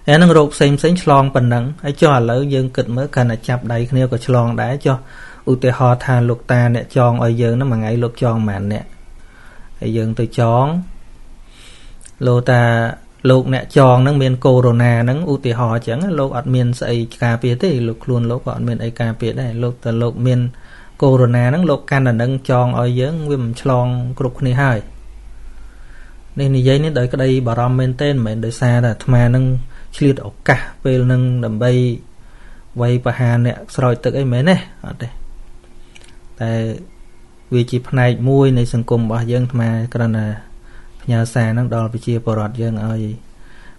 Ấy nâng rộp xem chlong bằng nâng. Ấy cho lỡ dân kịch mới cần là chạp đầy khăn yêu của chlong đã cho. Ưu tế hoa thà lục ta nè chong ôi dân nó mà ngay lục chong mà nè. Ấy dân tôi chong. Lô ta lục nè chong nâng miền corona nâng ưu tế hoa chẳng. Lục ọt miền xây ca biệt thì lục luôn lục ọt miền ấy ca biệt này. Lục ta lục miền corona nâng lục can là nâng chong ôi dân nguyên chlong cực này hai. Nên như vậy nên đợi cái đây bảo rõm bên tên mình đợi xa là thma nâng chỉ liệt ốc cả về nâng đầm bay quay và hà nè rồi tự ấy mấy nè tại vì chỉ này mui này sừng cùng bảo dân mà cái là nhà xa nó đòi bị chia bỏ rọt dân ơi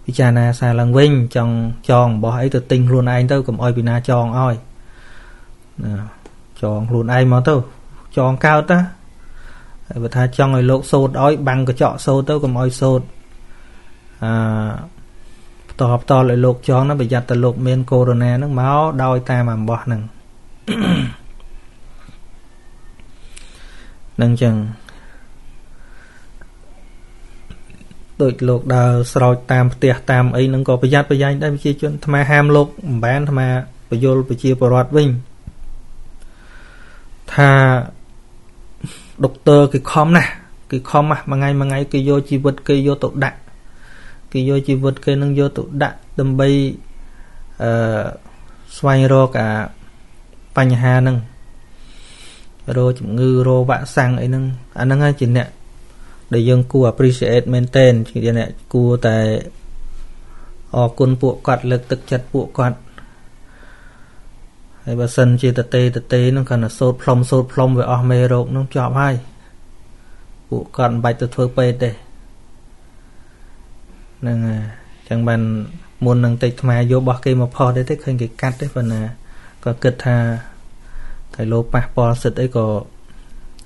bị cha na xa lăng vinh trong tròn bỏ ấy tự tình luôn anh tao cầm oi bị na tròn oi tròn luôn ai mà tao tròn cao ta và tha trong người lộ sốt oi bằng cái chọ sốt tao cầm oi sốt tổ hợp to lại lột cho nó bị giặt từ lột men corona nước máu đôi ta mà bỏ nằng nằng chừng đội lột đào soi tam tiệt tam ấy nâng có bị giặt đây chia chuyện tham ham lột bán tham bị vô bị chia bỏ loạt vinh tha độc tơ cái khom nè cái khom mà ngay cái vô chi vật cái vô tổ đại cái vô chi vật cái nâng vô tụ đạn đâm bay xoay ro cả panh hà nâng ro chủng ngư ro vạ sang ấy nâng anh nâng ai chỉ nè để dân cua appreciate maintain chỉ nè cua tại ở côn bộ quạt lực thực chất bộ quạt hay bà sân chỉ tê nó cần là sốt plom về ở mê rộng nó chọn hai bộ quạt bạch từ thưa pê đây nên chẳng bàn muốn năng tịch mà vô bỏ kia mà phò để thích hình cái cắt đấy phần là có kịch thà cái lô pa po sứt ấy có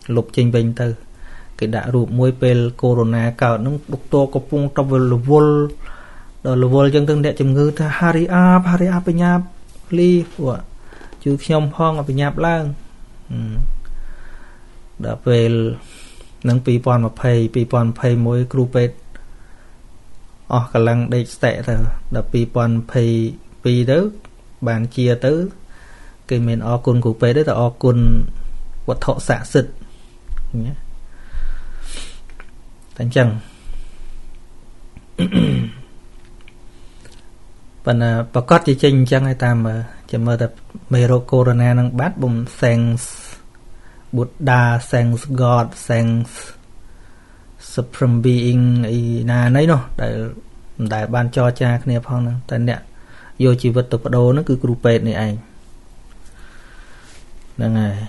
lục trình bình từ cái đã rụp môi pel corona cào nó đục to có phung trong vol rồi vol chẳng tương đệ chìm ngư tha hari up bên nhà ly của chứ nhom phong ở bên nhà lang đã về nâng pi pon mà pay môi croupe khả năng đây tệ rồi đập pi pon pi đó bàn chia tới cái miền o côn của pe đấy là o côn vật thọ xạ xịt nhé thành chăng phần bà cót chỉ trình chăng hay tam mà chỉ mơ tập mero corona đang bắt bùng sense Buddha sense God sense Supreme Being ấy là nấy nó đại ban cho cha kia phong nó tại nè vô chỉ vật tục đồ nó cứ group này anh đang này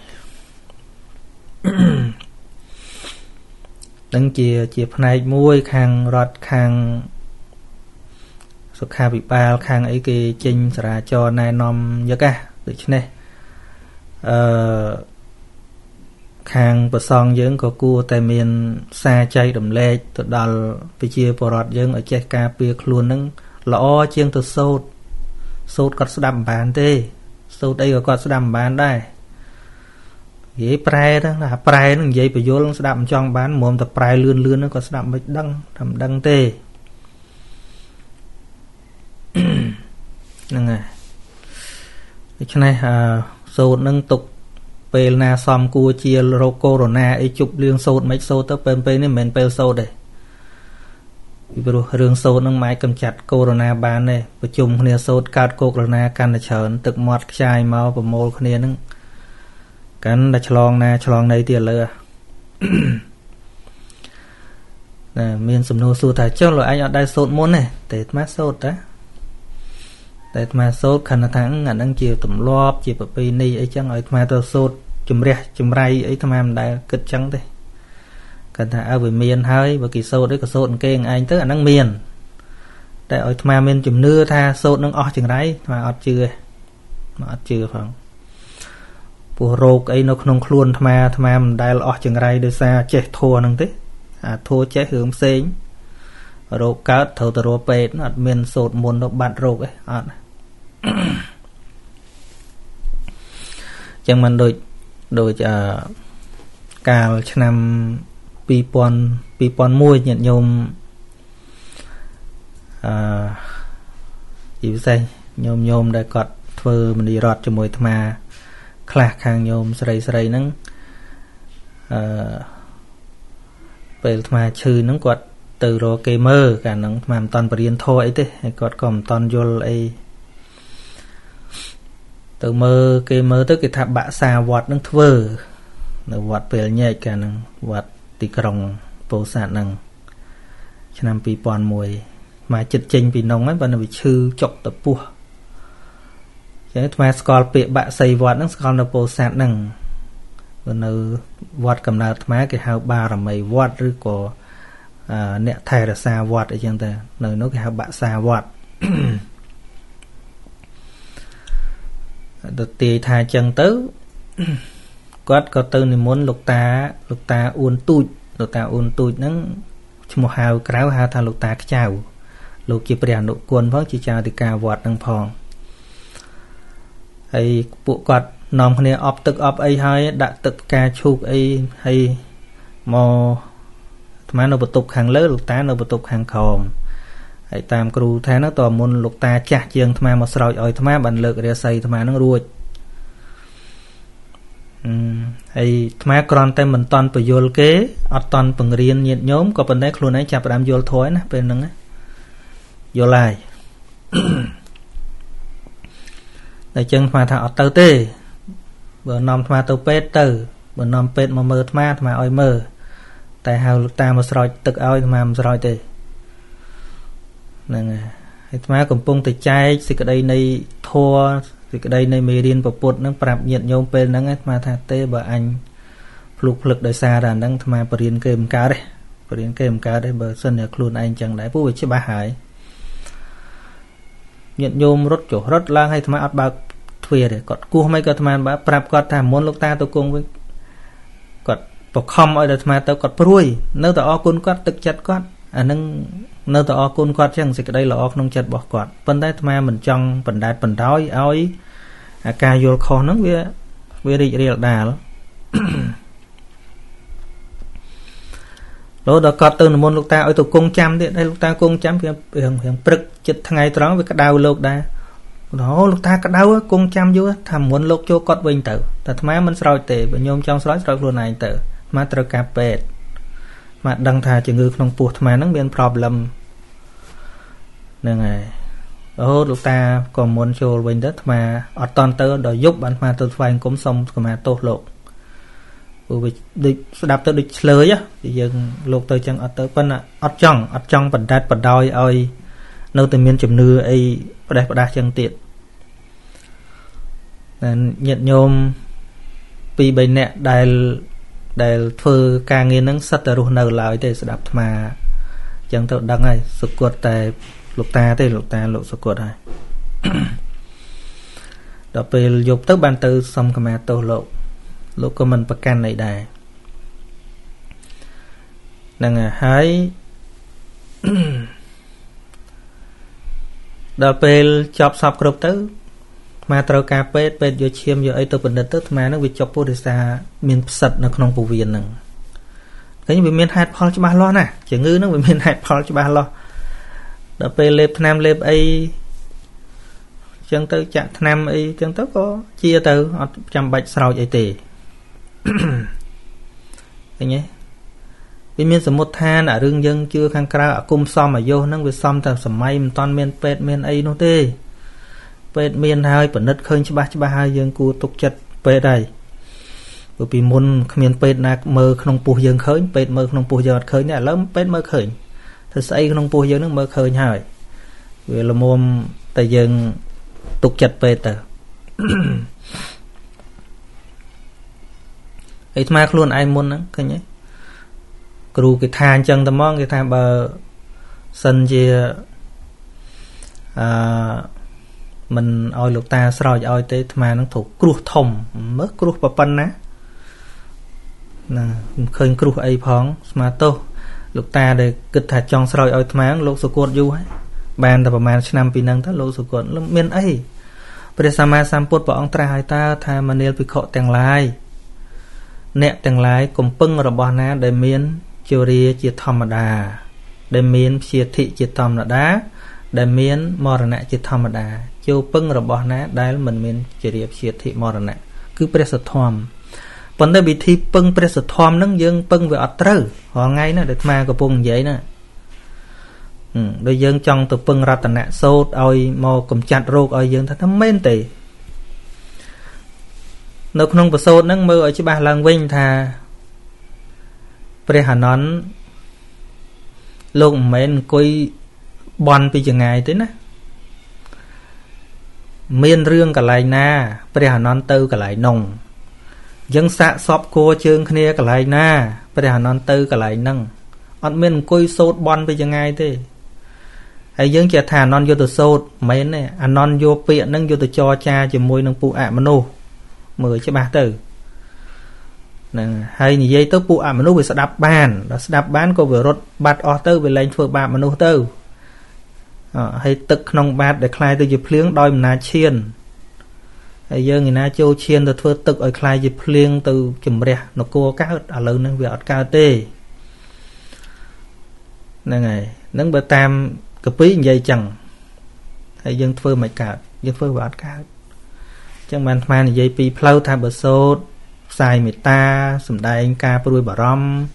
đang chia này môi khang rọt khang sốt khang bị bao khang ấy cái chinh ra cho nai nom nhớ cả được chứ này khang bờ sông dưỡng có cua tại miền xa chay đầm lệ từ đà bị chia bờ rọt dưỡng ở che cà pia luôn nâng lõ chiêng từ sốt cọt đầm bàn tê sốt đây cọt đầm bàn đây dễ prai đó là prai nó dễ bị vô đầm trong bán mồm tập prai lươn nó cọt đầm bạch đăng thầm đăng tê nâng à cho này sốt nâng tục pel na xóm cua chia rô corona ấy chụp riêng sốt mấy sốt tới pel này mình pel sốt đây riêng sốt nó máy cầm chặt corona ban này và chùm kia sốt cát corona can là chởn tự mọt chai máu và mồ kia nó Cánh đã chlong này tiền lừa miền sầm nô su thả cho rồi anh ở đây sốt muốn này tết mát sốt đấy tết mát sốt khăn là tháng ngàn đang chiều tụm lóp chiều bắp bì này ấy chẳng ở mà tao sốt chùm ray ấy tham em đại kịch trắng thế cần thả về miền hơi và kỳ sốt đấy có sốt keng anh tức là đang miền đại ở tham miền chùm nưa tha sốt đang ở chừng đấy mà ở chưa phòng bộ râu ấy nó không luôn tham em đại ở chừng đấy để xa chết thua năng thế thua chế hướng xinh rồi cá thầu từ rô pê nó miền sột muốn nó bạn rô ấy à chẳng mình đôi cả năm pi pon mui nhận nhôm gì vậy nhôm đại cọt phơ mình đi rót cho mùi thà khạc hàng nhôm sấy nắng về mà trừ nó quật từ rồi cây mơ cả nó làm toàn bờ thôi thế hay quật còn toàn vô ấy từ mơ cây mơ tới cái tháp bạ xà vọt nó thưa nó vọt về nhảy cả nó vọt tì còng bồ sạn nó cho năm pi pòn mùi mà chật chênh vì nông ấy và nó bị trừ chọc tập bùa cho nên mà scorpion bạ xây vọt nó còn là bồ sạn nó nó vọt cầm nát má cái hào ba rồi mày vọt rồi có nẹt thay là xa vọt ở trên ta nơi nó cái hào bạ xa vọt được tì thay chân tứ quát có tư này muốn lục ta uốn tụt nắng một hào kéo hào thằng lục ta cái chào lục chỉ bèn lục quần vắng chỉ chào thì cả vọt đang phòng ấy bộ quạt nằm hôm nay ấp tức ấp ấy hay đã tức ca chuột ấy hay mò mà nó bật tục hàng lớn lục tá nó bật tục hàng khom ấy tam cừu thế nó tò môn lục ta chả chiêng thà mà sờ rồi thà bàn lược để xây thà nó ruột ấy thà còn tay mình toàn phải vô kế ở toàn phần riêng nhiệt nhóm có phần đấy luôn ấy chạp làm vô thối nè bên nưng á vô lại để chân thà thà ở tơ tê bữa nằm tham tàu pet từ bữa nằm pet mà mơ tham oi mơ tại hào lục ta mà soi tự oi tham soi từ nè tham cũng pung từ trái xịt cái đây này thua xịt cái đây này mì điên bột bột nó bạp nhiệt nhôm pet nó tham thà tê bữa anh lục lực đời xa đàn đang tham bền kềm cá đấy bữa sân nhà luôn anh chẳng lẽ phú với chiếc ba hải nhiệt nhôm rốt chỗ rốt lang hay tham áp bạc về để cọt cua mấy cọt tham bá prap cọt tham muốn lúc ta tôi cùng với cọt bọc khom ở đây tham tôi cọt ruồi nơi tôi o côn cọt thực chặt cọt à nâng nơi tôi o côn cọt chẳng gì cái đây là o nông chặt bỏ cọt phần đây tham mình trong phần đại phần đói ói cà vô khó nắng về đi đi đà lắm rồi đó cọt từ muốn lúc ta ở tôi cùng chăm đấy đây lúc ta cùng chăm hiện prực chật ngày đó với cái đau lột đà đó lúc ta cái đau cung chăm vô thầm muốn lúc cho cọt bình tử ta tham mình soi tệ và nhôm trong soi luôn này tử mà tơ cà pet mà đăng thà chỉ ngư không buộc tham nó biến problem nè này đó lúc ta còn muốn cho bình đất mà ở toàn tơ đòi giúp bạn mà tôi phai cũng xong mà tốt lộ bởi vì đạp tới địch lưới á thì giờ lúc tôi chẳng ở tới phân ở trong bẩn đát bẩn đói ơi nơi từ miền chấm nưa ấy đẹp đa chân tiện nhận nhôm vì bệnh nẹt đài phơi càng nghe nắng sắt rồi nở lại thì sẽ đập mà chẳng thợ đăng này sụt cột tại lục ta thì lục ta lộ sụt cột này đó về dục tức ban tư xong cái mà tô lộ lúc của mình bậc can này đài đang hái đợt về chọc sập cột tử mà tàu cá pet vô chiêm vô ấy tàu vận đất tức mà nó bị chọc bùn xa miền sạt nó không phù viên nè thế nhưng bị miền hạt phơi cho ba lo nè chỉ ngư nó bị miền hạt phơi cho ba lo đợt về lép nam lép ấy chân tới chạm nam ấy chân tới có chia từ trăm bạch sầu dậy tì anh nhé bên miền sầm một than ở rừng dân chưa khang cao ở cung xóm mà vô năng về xóm thằng sầm mai toàn miền pet miền ấy nó tê pet miền hai phần đất khơi cho ba hai dân cua tục chặt pet đây vì muốn miền Tây là mơ không phù dân khởi, Tây mơ không phù dân khởi nhà lắm, Tây mơ khởi, thật sự không phù dân nó mơ khởi hỏi, vì là mồm tại dân tục chặt về tờ, ấy mà luôn ai muốn đó, cái nhé, kêu cái than chân tầm mong cái than bờ sân chia mình oi lục ta soi oi tới mà nó thuộc kêu thòng mất kêu bà pan ná khơi kêu ấy phóng mà tô lục ta để kịch thạch trong soi oi mà lục số cột du ấy bàn tập mà năm pin năng thắt lục số cột lắm miên ấy bây giờ mà sam put bảo ông ta hỏi ta thay mà nêu bị khọ tàng lai nẹt tàng lai cùng pưng rồi bỏ ná để miên chiều ria chia thầm mà đà để miên chia thị chia thầm là đá để miên mờ nè chia thầm mà đà chiều pưng rồi bỏ ná đây là mình miên chiều ria chia thị mờ nè cứ bây giờ thầm vấn đề bị thi pưng bây giờ thầm nâng dương pưng về ở trơ họ ngay nè để mà có vùng vậy nè đôi dân trong từ pưng ra tận nạn sốt oi mò cùng chặt ruột oi dân thật thấm men tì nộp nông và sốt nắng mưa ở chứ ba lần vinh thà pre hà nón lụng men coi bòn bây giờ ngày tới nè miên riêng cả lại na pre hà nón tư cả lại nồng dân xạ sọp cô chương khné cả lại na pre hà nón tư cả lại nâng ăn miên coi sốt bòn bây giờ ngày thế ai dân chè thà non vô từ sốt mấy này ăn non vô piện nâng vô từ cho cha chỉ môi nâng pu ạ mà nô mười chứ ba từ hay như vậy tới pu ạ mà nô về đạp bàn cô vừa rốt bát o tư về lên phơi bạ mà nô tư hay tực nông bát để khai từ dịp liếng đôi mình ná chiên ai dân người ná châu chiên từ phơi tực ở khai dịp liếng từ chìm rè nó cô cá ở lớn nên việc cá tê nên ngày nâng bờ tam cặp pí dây chẳng hay dân phơi mày cả dân phơi vợ cả chẳng man dây pi plau tham bờ sốt xài mệt ta sầm đai anh ca bơi bờ rom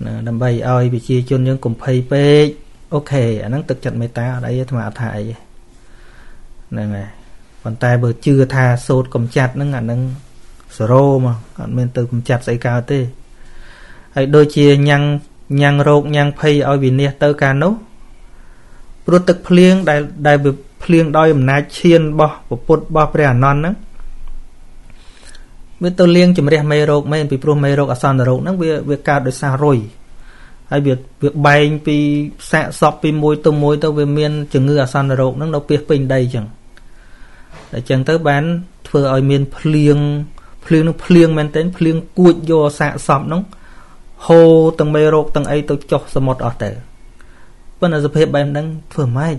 đầm bay ơi bị chia chôn những cùng pay pe ok anh nâng thực chặt mày ta ở đây mà thải nên ngày còn tay bờ chưa tha sốt cầm chặt nâng anh nâng sro mà anh men từ cầm chặt xây cao tê hay đôi chia nhăng nhang rộp nhang phay ở bên này tới cả nốt, rồi tự phlieng đại về phlieng đôi mình nói chiên bò, bột bò phải non nắng, với tôi lieng chỉ mới làm mây rộp mây bị pro mây rộp ở sàn rộp nắng việc cao đời xa rồi, hay việc bay bị xạ sọp bị môi tôi về miền chừng ngư ở sàn rộp nắng nó biết bên đây chẳng, để chẳng tới bán thừa ở miền phlieng men tên phlieng cuộn vô xạ sọp nóng hồ tầng mê rốt tầng ấy tôi chọc ra một ổ tử vẫn là dịp hiệp em đang phở mạch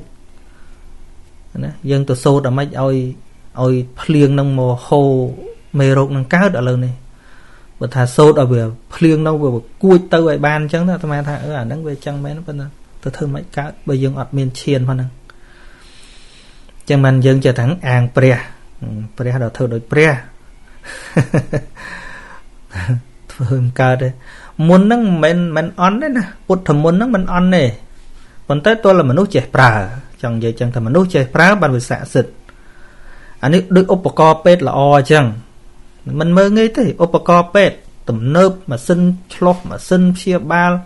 dân tôi sốt ở mạch ôi phliêng nông mô hồ mê rốt nâng cao đã lâu này bởi thà sốt ở bìa phliêng nông bởi cuối tâu ấy ban chẳng ta mà thà ở đăng về chẳng mấy nó vẫn là tôi thơ mạch cao bởi dân ọt miên chiên hoa năng chẳng màn dân chờ thắng àng pre đó thơ đổi pre thường cao đây muốn nâng mình on đấy nè bột thầm muốn nâng mình on này còn tới tôi là mình nuốt chè prà chẳng vậy chẳng thầm mình nuốt chè prà bạn phải xả xịt anh ấy đôi oppo pet là o chẳng mình mơ nghĩ thế oppo pet tầm nớp mà xin slop mà xin chia ba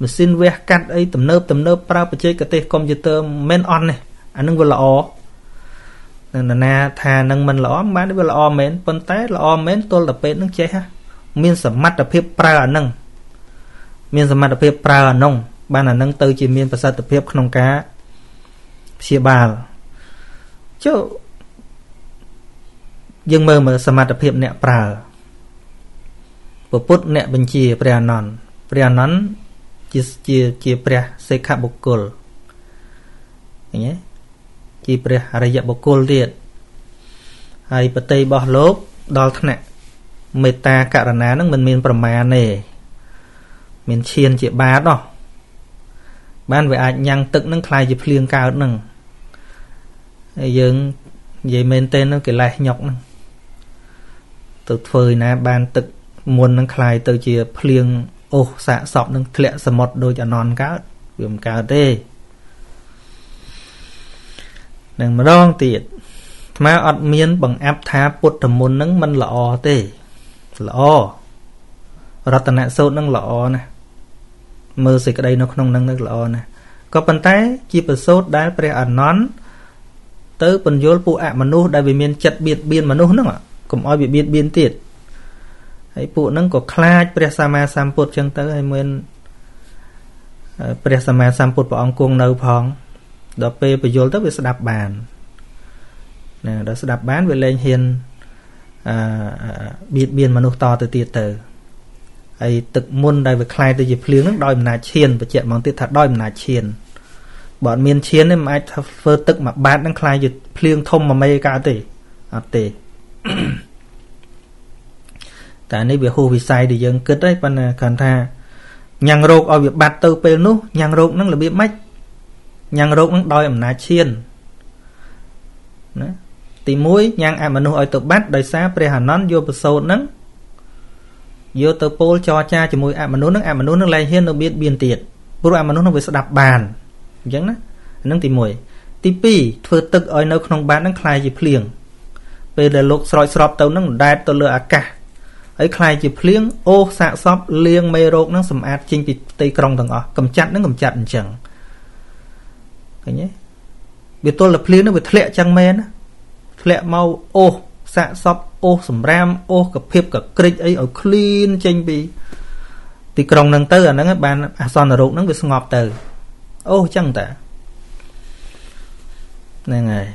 mà xin ve cắt ấy tầm nớp prà phải chơi cái computer men on này anh nâng vừa là o nên là thà nâng mình là o bán vừa là o men còn tới là o men tôi là pet nâng chè ha miền sầm mát tập hiệp prà nâng miền sầm mát tập hiệp prà nông ban là nâng tư chỉ miền bờ tập hiệp nông cá xia bà chứ dương mơ mà sầm mát tập hiệp nẹt prà bờ put nẹt bên chì prà non chỉ prà xây khắp bọc cột nhé chỉ prà hay dập bọc cột liệt hay bờ tây bờ lốp đo thằng nẹt mê ta cả đàn á nâng mình miền bờ mà nè miền chiên chị ba đó ban về ai nhang tức nâng khai dịp liên cao nâng dường vậy men tên nó cái lại nhọc nâng từ phơi ná ban tức muốn nâng khai từ chìa liên ô xạ sọp nâng lẹ sầm một đôi cho non cá vườn cá tê nâng mà đoan tiệt mà ọt miên bằng áp thá bột thầm muốn nâng mình là o tê lọ rát tận nạn sâu nâng lọ nè mơ xịt ở đây nó không nâng nâng lọ nè có phần thái chi phần sâu đá phải ăn nón tới phần dối phụ ạ mà nuốt đại vì miền chật biệt biên mà nuốt nữa cũng ai bị biên biên tiệt ấy phụ nâng có kha phải sa ma sam put chân tới hay miền phải sa ma sam put bảo ông cuồng nâu phong đó pe phải dối tới bị đạp bàn nè đó đạp bàn về lên hiền biên biên mà nuốt to từ tiệt từ ấy tực môn đại việc khai từ dịp liếng nước đòi mà chiên và chuyện món tiệt thật đòi mà chiên bọn miền chiến em ai phơ tực mà bạn đang khai dịp liếng thông mà mây cả tỷ à tỷ tại nơi việc hồ vì sai thì dân cứ đấy bạn là cần tha nhàng rộp ở việc bạt từ pê nú nhàng rộp nó là biết mách nhàng rộp nó đòi mà chiên đó thì mũi nhàng ai mà nuôi ở tụ bát đời xa prehanon vô bờ sâu nắng vô tờ pol cho cha chỉ mùi ảm nốt nước lại hiên nó biết biên tiệt bữa ảm nốt nó về đạp bàn giống đó nâng tì mùi tì pi thưa tức ở nơi không bán đang khai chỉ phèn về để lục sỏi sọp tàu nâng đai tàu lừa cả ấy khai chỉ phèn ô xạ sọp liêng mê rộn nâng sầm ạt trên bị tây krong thằng ó cầm chặt chẳng cái nhé bị tôi là phèn nó bị thẹn chẳng mê nó thẹn mau ô xạ sọp ô sầm ram ô cặp phép cặp kịch ấy ở clean trên bị thì còn năng tư ở nó bàn son rụng nó bị ngọt từ ô chẳng ta này này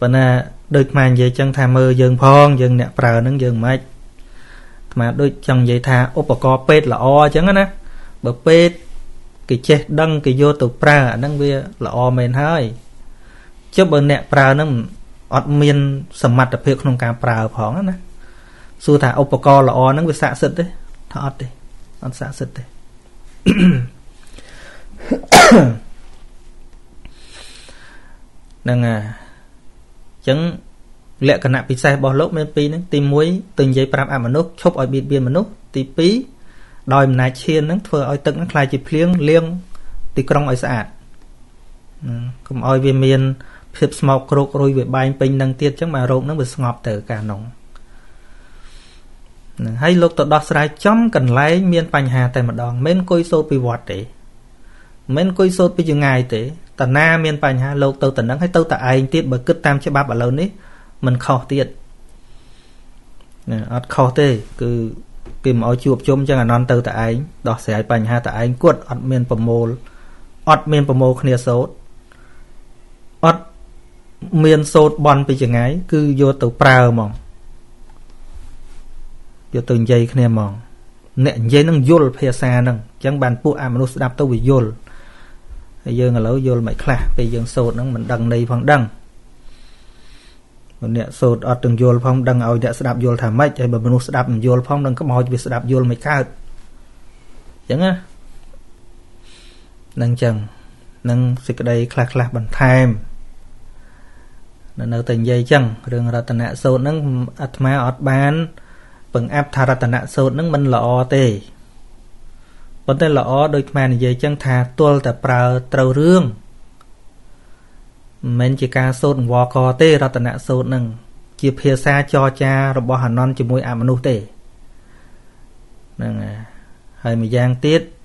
bữa nay đôi màn về chân tham mơ dừng phong dừng nẹp bờ nó dừng mệt mà đôi chân vậy tha ô bà co pet là o chẳng á nè bờ pet cái chết đăng cái vô tụ pra nó về là o mền hơi chứ bờ nẹp bờ nó ọt miên sầm mặt đặc biệt trong cả prà phỏng á, su thả opco là o nó bị xạ sứt đấy, thọt đấy, nó xạ sứt đấy. Nâng à, chứng lệ cả nạp bị sai bỏ lốp bên pi nó tìm muối từng giấy prà mà nốt chốt ở bên biên mà nốt tì pí đòi mình nái chiên nó thừa ở tận nó khai chỉ liêng liêng tì cong ở sạt, cũng ở bên miên phép mọc rốt rồi về bài bình năng tiết chẳng mà rộng nó bị ngọt từ cả nồng hay lúc tụi đọc sài chấm cần lấy miên bánh hà tại mặt đòn mến côi sốt bị vọt để mến côi sốt bị chừng ngày để tần na miên bánh hà lúc tụi tần đắng hay tụi tại anh tiết bởi cứ tam chế ba bà lớn ấy mình khó tiết ọt khó tê cứ kìm ổ chuộc chôm chẳng là non tụi tại anh đọc sài bánh hà tại anh cuột ọt miên bầm mô khnia sốt ọt miền sốt bòn bị chừng ấy cứ vô từ prao mỏng vô từ dây kia mỏng nẹt dây nâng vô phía xa nâng chẳng bàn pua amanus đáp tao bị vô giờ người lão vô mày khla bây giờ sốt nâng mình đằng này phong đằng nẹt sốt ở từng vô phong đằng ao nẹt đáp vô thảm mấy chạy bờ amanus đáp vô phong đằng có mỏi bị đáp vô mày khát chẳng á nâng chừng nâng xịt đây khla khla bằng time nó tình dây chăng rừng ra tận nạn sốt nâng atma ọt bán bằng áp thà ra tận nạn sốt nâng mình lọ tê vấn đề lọ đôi màn dây chăng thà tuol tập prao trâu rương mình chỉ ca sốt vò co tê ra tận nạn sốt nâng chia phía xa cho cha rồi bỏ hàn non chỉ môi amanu tê nâng hơi mà giang tiết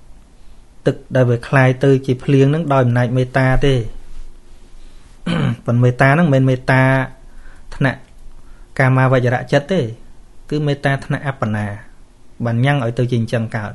tức đại về khai tư chỉ phliêng nâng đòi này meta tê phần meta nó men meta thna kama vajra chất thế cứ meta thna apana bản nhăng ở từ trình trần cạo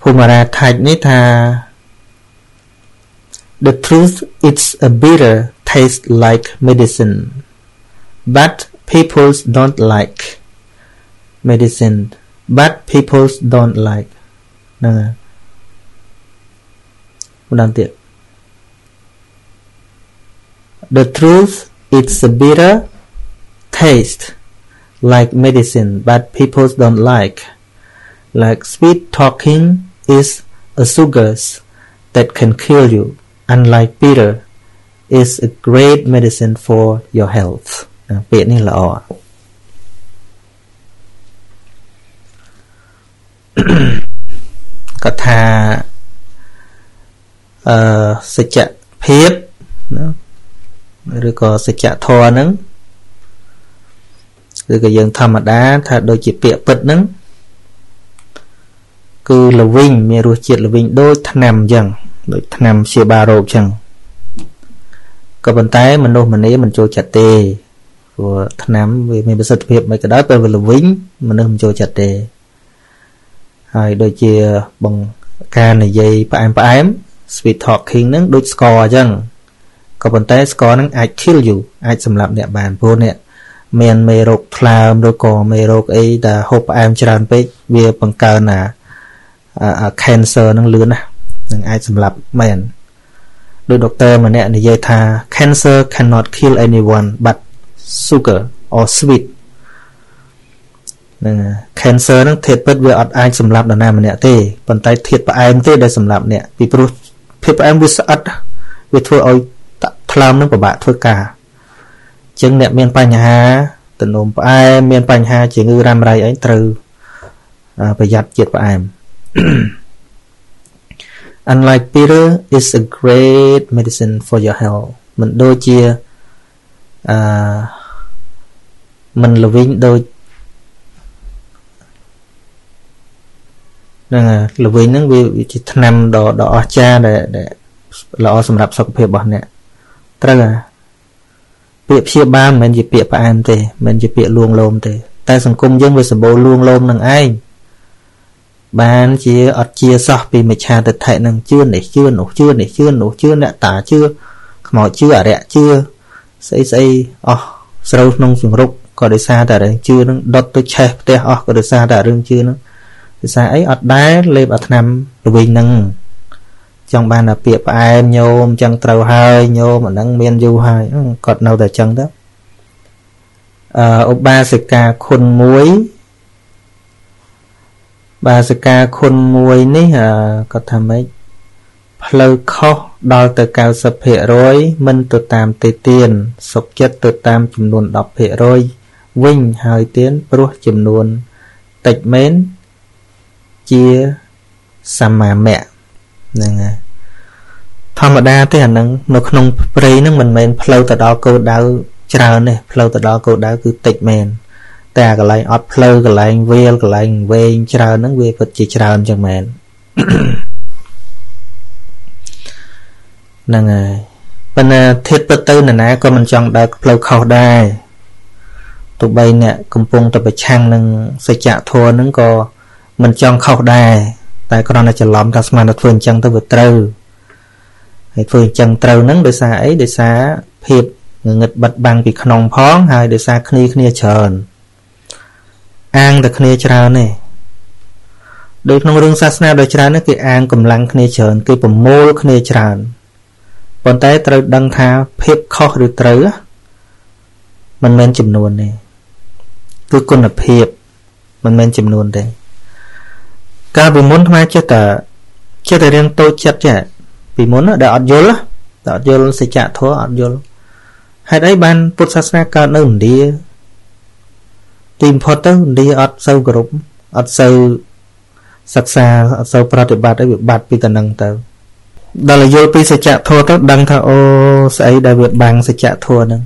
Phumara thạch ni tha The truth is a bitter taste like medicine, but people don't like medicine. But people don't like. Nè, một tiếp. The truth is a bitter taste like medicine, but people don't like. Like sweet talking is a sugar that can kill you. Unlike bitter, is a great medicine for your health. Bệnh này là có thà sẽ chạy phép rồi có sẽ chạy thò nắng rồi có dân thầm đá thà đôi chỉ bịa bật nắng cứ là vinh mẹ ruột chết là vinh đôi thằng nằm dần đôi thằng nằm xe ba rộp chẳng có bàn tay mình đâu mình ấy mình cho chặt tê của thằng nằm vì mình sẽ phép mấy cái đó tôi là vinh mình đâu mình cho chặt tê hay đôi chia bằng ca này dây pa em speed talking nắng đôi score chẳng có vấn đề score nắng I kill you I xâm lạm địa bàn vô nè men mê rục làm đôi cò mê rục ấy đã hộp em tràn bê về bằng cờ nà cancer nắng lứa nè nắng ai xâm lạm men đôi doctor mà nè này dây tha cancer cannot kill anyone but sugar or sweet cancer nó thiệt bất với ai sầm lạp đàn nam nè tê bàn tay thiệt bà em tê đây sầm lạp nè vì proof thiệt bà em với sắt với thua ôi tham nó của bạn thua cả chứng nè miền Pành Hà tận ôm bà em miền Pành Hà chỉ ngư ram ray ấy từ bây giờ thiệt bà em unlike Peter is a great medicine for your health mình đôi chia mình là vinh đôi là vì nó vì nằm đỏ cha để lọ sầm lạp sọc phê bọn nè tức là việc chia ba mình chỉ việc phải ăn thì mình chỉ việc luồng lồm thì tại sầm cung dân với sầm bồ luồng lồm nằng ai bán chỉ ọt chia sọc vì mình cha thực thể nằng chưa nổ nè tả chưa mỏ chưa ở rẹ chưa xây sâu nông sừng rục có để xa tại đây chưa nó đốt tôi che để có để xa tại đây chưa nó xa ấy ọt đá lên ọt nằm bình nâng trong ban là việc em nhôm chân trâu hơi nhôm mà nâng miên du hơi còn đâu để chân đó ba sạc khôn muối ní có thầm ấy lâu khó đo từ cao sập hệ rồi mình từ tam tê tiền sọc chất từ tam chùm luôn đọc hệ rồi vinh hơi tiến bố chùm luôn tịch mến chia xăm mà mẹ nên thầm đa thế nâng nó không prey nó mình flow từ đó câu đau chờ này flow từ đó câu đau cứ tịch mền ta cái lại off flow cái lại wheel cái lại về chờ nó về vật chỉ chờ chẳng mền nên bên thiết bất tư này nè có mình chọn đa flow khâu đai tụi bay nè cùng phong tụi bay chăng nâng sẽ chạ thua nâng co mình chọn khâu đài tại con này chọn lắm ta xem là phương chân tới vượt trâu hay phương chân trâu nắng để xa ấy để xa hiệp người bật bằng bị khăn phóng hay để xa khnia tròn ăn được khnia tròn này đối nông rừng sát na đối tròn nó kì ăn cầm lăng khnia tròn kì bầm mô khnia tròn còn tới trâu đăng thao hiệp khó được trâu mình men chìm nuồn này cứ con là hiệp mình men chìm nuồn đấy cả vì muốn thay chết riêng tôi chết trẻ vì muốn đã ở dồn sẽ trả thua ở dồn hay đấy ban Phật sát ca nương đi tìm Phật tới đi ở sâu group ở sâu sát xa ở sâu Pratibad để việc bạt vì tận năng tới đó là dồn vì sẽ trả thua tới đăng thao ô sẽ đại việt bang sẽ trả thua nương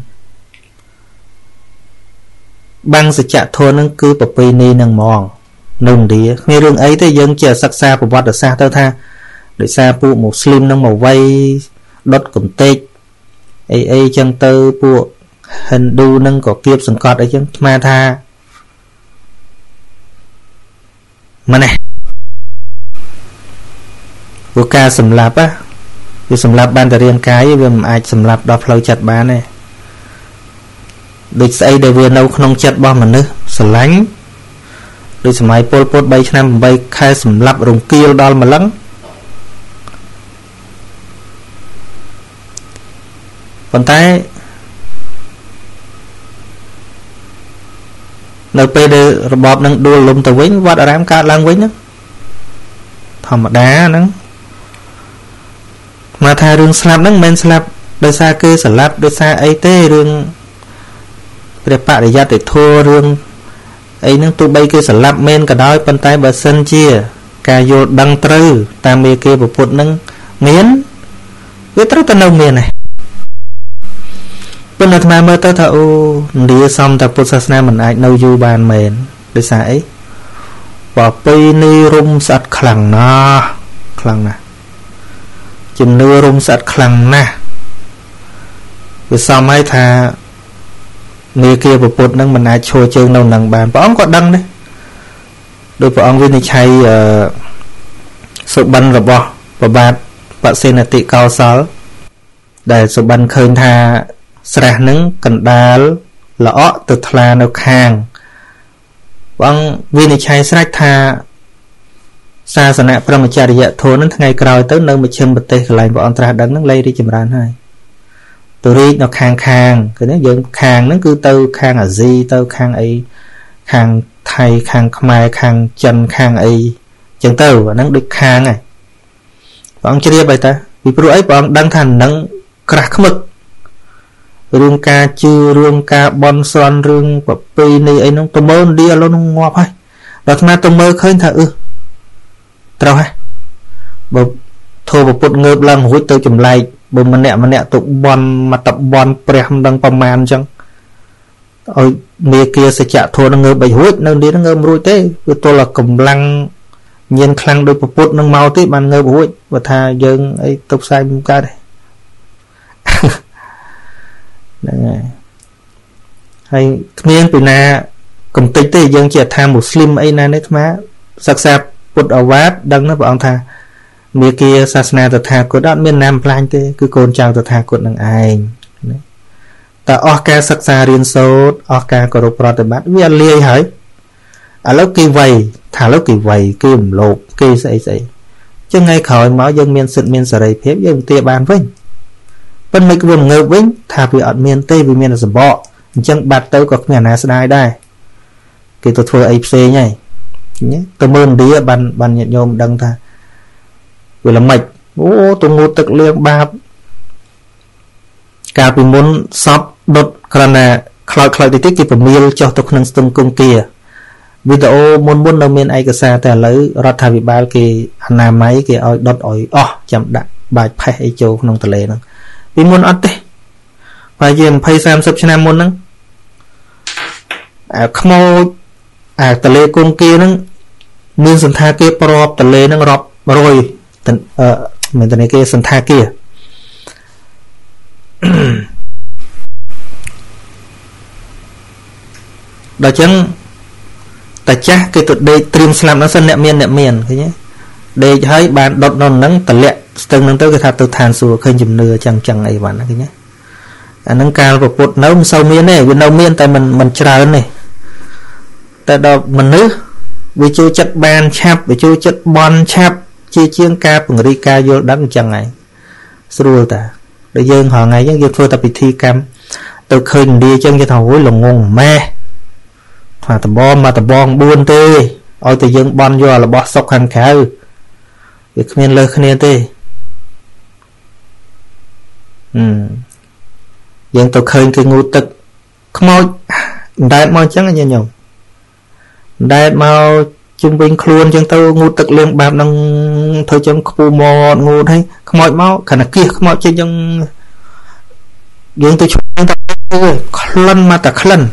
bang sẽ trả thua nương cứ bập bê ni nương mòn nông đi nghe rừng ấy thế dân chờ sắc xa của vật ở xa tao tha để xa phụ một slim nông màu vây đốt cẩm tê ấy chân tư phụ hình đu nâng có kiếp sừng cọt ấy chứ ma tha mà này của ca sầm lạp á vì sầm lạp ban từ riêng cái vì ai sầm lạp đọc lâu chặt bán này địch xây để vừa nấu không chặt bom mà nữa sờ lánh đôi xe máy Pol Pot 3 năm 8 khai sầm lắp rồng kêu đo mà lắng còn tay nơi PD bọp nâng đua lùm tờ vĩnh vọt ở đám cao lang vĩnh thầm đá nâng mà thay rừng slap nâng men slap Đôi xa cứ sẵn lắp đôi xa ấy tế rương để bạc để giặt để thua rương ấy nâng tụ bây cứ sẵn lắp men cả đói bàn tay bà sân chia cả vô đăng trư ta mê kia bà phụt nâng miến với tất cả nông miền này bên là thầm mơ tớ thậu đi xong ta phụt xa xa mình ạch nâu du bàn mền đôi xa ấy và bây ni rung sạch khẳng nà chừng nưa rung sạch khẳng nà vì sao mấy thà người kia vừa bột nâng mình ai chua chương đâu nâng bàn bà ông có đăng đấy đôi bà ông với này chay sụp băn rồi bò và bà xin là tị cao sáu để sụp băn khơi thà sạch nâng cần đá lõ từ thà nọc hàng bà ông với này chay sạch thà xa xa nạ bà chà dạ thô nâng ngay cầu tới nâng một chân bật tê lại bà ông ta đắng nâng lây đi chùm rán hai tôi đi nó khang khang cái nó dân khang nó cứ tơ khang là gì tơ khang ấy khang thai khang khmer khang chân khang ấy chân tơ và nó được khang này bọn chưa biết bài ta vì bữa ấy bọn đang thành nắng crack mực rương ca chưa rương ca bon son rương và pini ấy nó tôi mơ đi alo nó ngọp hay đó mà tôi mơ khơi thở trâu hay bột thô bột bột ngợp lần hối tôi chùm lại bộ mình nè tụ bon mà tập bon prem đang bom man chăng ôi mẹ kia sẽ trả thua nó ngơ bảy hút nó đi nó ngơ rủi thế tôi là cầm lăng nhiên khăn đôi bột nó mau thế bàn ngơ hút và tha dân ấy tục sai mông ca đây hay miên từ na cầm tịch thế dân trẻ tham Muslim ấy na nét má sặc sẹp bột ở vát đăng nó vào ông tha mẹ kia Sasana thật thà của đó miền Nam Plan thế cứ côn chào thật thà của nàng ai ta Oka sắc xa riêng sốt Oka có đồ prot bát vì ăn liê hỡi à lúc kỳ vầy thả lúc kỳ vầy kì ủng lộp kì sậy sậy chứ ngay khỏi máu dân miền sụn miền sở đầy phép dân tia bàn vinh bên mấy cái vùng ngợp vinh thả vì ọt miền tê vì miền là sở bọ chẳng bạc tớ có ngàn hà sài đây kì tôi thua APC nhảy tôi mơn đĩa bàn nhận nhôm đăng thà vì là mạch ô tôi ngô tực liêng bạp cả vì muốn sắp đột khả khói tí tích kì phẩm miêu cho tôi nâng stung cung kia vì tôi muốn nâng miên ai cơ xa ta lấy rát thà vì bao kì anh nà máy kì ôi đột ôi ồ chạm đạc bài phai ấy châu nông tà lê nâng vì muốn ớt tế và dìm phai xàm sắp chân em muốn nâng khám ô tà lê cung kia nâng miên sân tha kia prop tà lê nâng rộp rồi mình tên này kia sân tha kia đó chẳng ta chắc cái tụt đây trim slam nó sân nẹm miền thế nhé để thấy bạn đột non nắng tật lẹ từng nắng tới cái tháp từ than xùa khơi dùm nưa chẳng ấy bạn thế nhé nắng cao và bột nấu sâu miên này vì nấu miên tại mình trà này tại đó mình nữa vì chưa chất ban chap vì chưa chất bon chap chia chiên ca bằng ri ca vô đắng chẳng này xưa ta để dân họ ngày dân vô tập bị thi cam tôi khơi đi chân cho thằng hối lòng ngon mẹ thằng tập bom buôn tê ôi từ dân bon vô là bó sọc hàng khá việc miền lơ khné tê dân tôi khơi cái ngu tực không mau đại mau chẳng là nhiều nhồng đại mau chúng mình luôn chúng tôi ngu tật liêng bạp nông thôi trong khu mò ngu thấy không mọi máu khả năng kia không mọi trên trong dương tôi chúng ta lần mà ta lần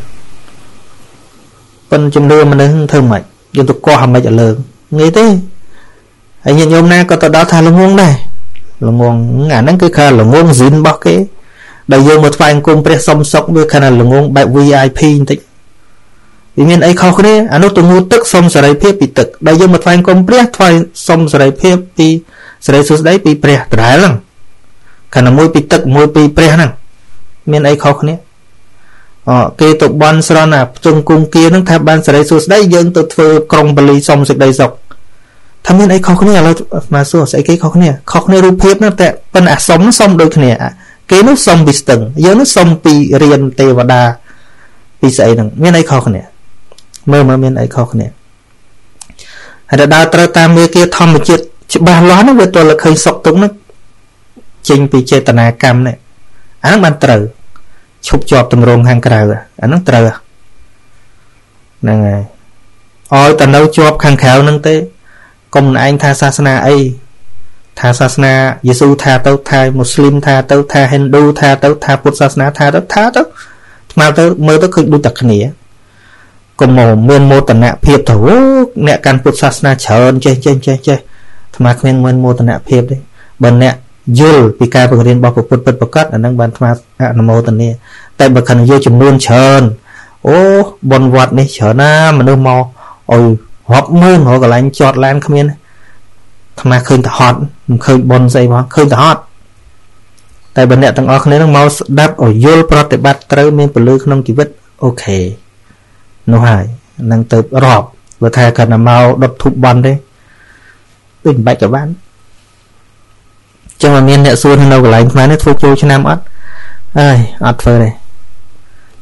bên trong đưa mình đến thương mày dương tôi co hầm mày trả lời nghĩ thế anh nhìn hôm nay có tao đó thà là ngon này là ngon ngả nắng cái khờ là ngon dính bao cái đại dương một vài cung pre song song với khả năng là ngon bạn VIP tịnh vì miền ấy khó đấy anh nói tôi ngu tức xong rồi phép bị tức đại dương một vài con preh thoại xong rồi phép bị rồi suốt đấy bị preh trái lằng cả là môi bị tức môi bị preh lằng miền ấy khó đấy kê tụ ban sờ nà trong cung kia nó tham ban rồi suốt đấy dương tụ phơi krong bali xong rồi đầy dọc tham miền ấy khó đấy là mà suốt sẽ cái khó đấy rùi phép nó tệ bên à sống xong đôi khi này cái nó xong bị từng giờ nó xong bị riêng tê và đà bị sậy rằng miền ấy khó đấy mơ mà miền ấy khó khăn này hay là đào tạo ta mê kia thom một chiếc ba lót nó về tôi là khơi sọc túng nó chinh bị chế tận này cam này Anh mang trừ chụp chọp tầm rồng hàng cờ anh nói trừ này ôi tần đâu chọp khang khéo nâng tế công anh tha sasana ấy tha sasana Giêsu tha tao tha Muslim tha tao tha Hindu tha tao tha Phật sasana tha tao mà tao mới tao cứ đu tật này công mồ mượn mô tần nạ phiệp thấu nè can Phật sasana chờ chơi mà khuyên mượn mô tần nạ phiệp đấy bần nè dư vì ca bậc điên bậc bậc bậc bậc cát ở năng bàn tham nam mô tần nè tại bậc thần dư chủng luôn chờn ô bồn vọt này chở na mà đâu mò ôi họp mương họ gọi là anh chọt lan không yên tham ma khơi hot khơi bồn dây mà khơi hot tại bậc nè tầng ở không nên năng mò đáp ở dư prot bát trơ miên bự lư không kịp vứt ok nó hại năng tự rọp và thay cần làm mao đập thụp bắn đấy tỉnh bạch cả bán trong mà miên hệ xuân hơn đâu của lành mà nó phục vô cho nam ớt ơi ớt phơi này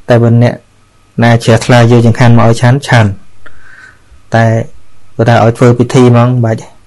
tại bên nè na chè là vô chẳng hạn mà ở chán chán tại người ta ở phơi bị thi mà không bà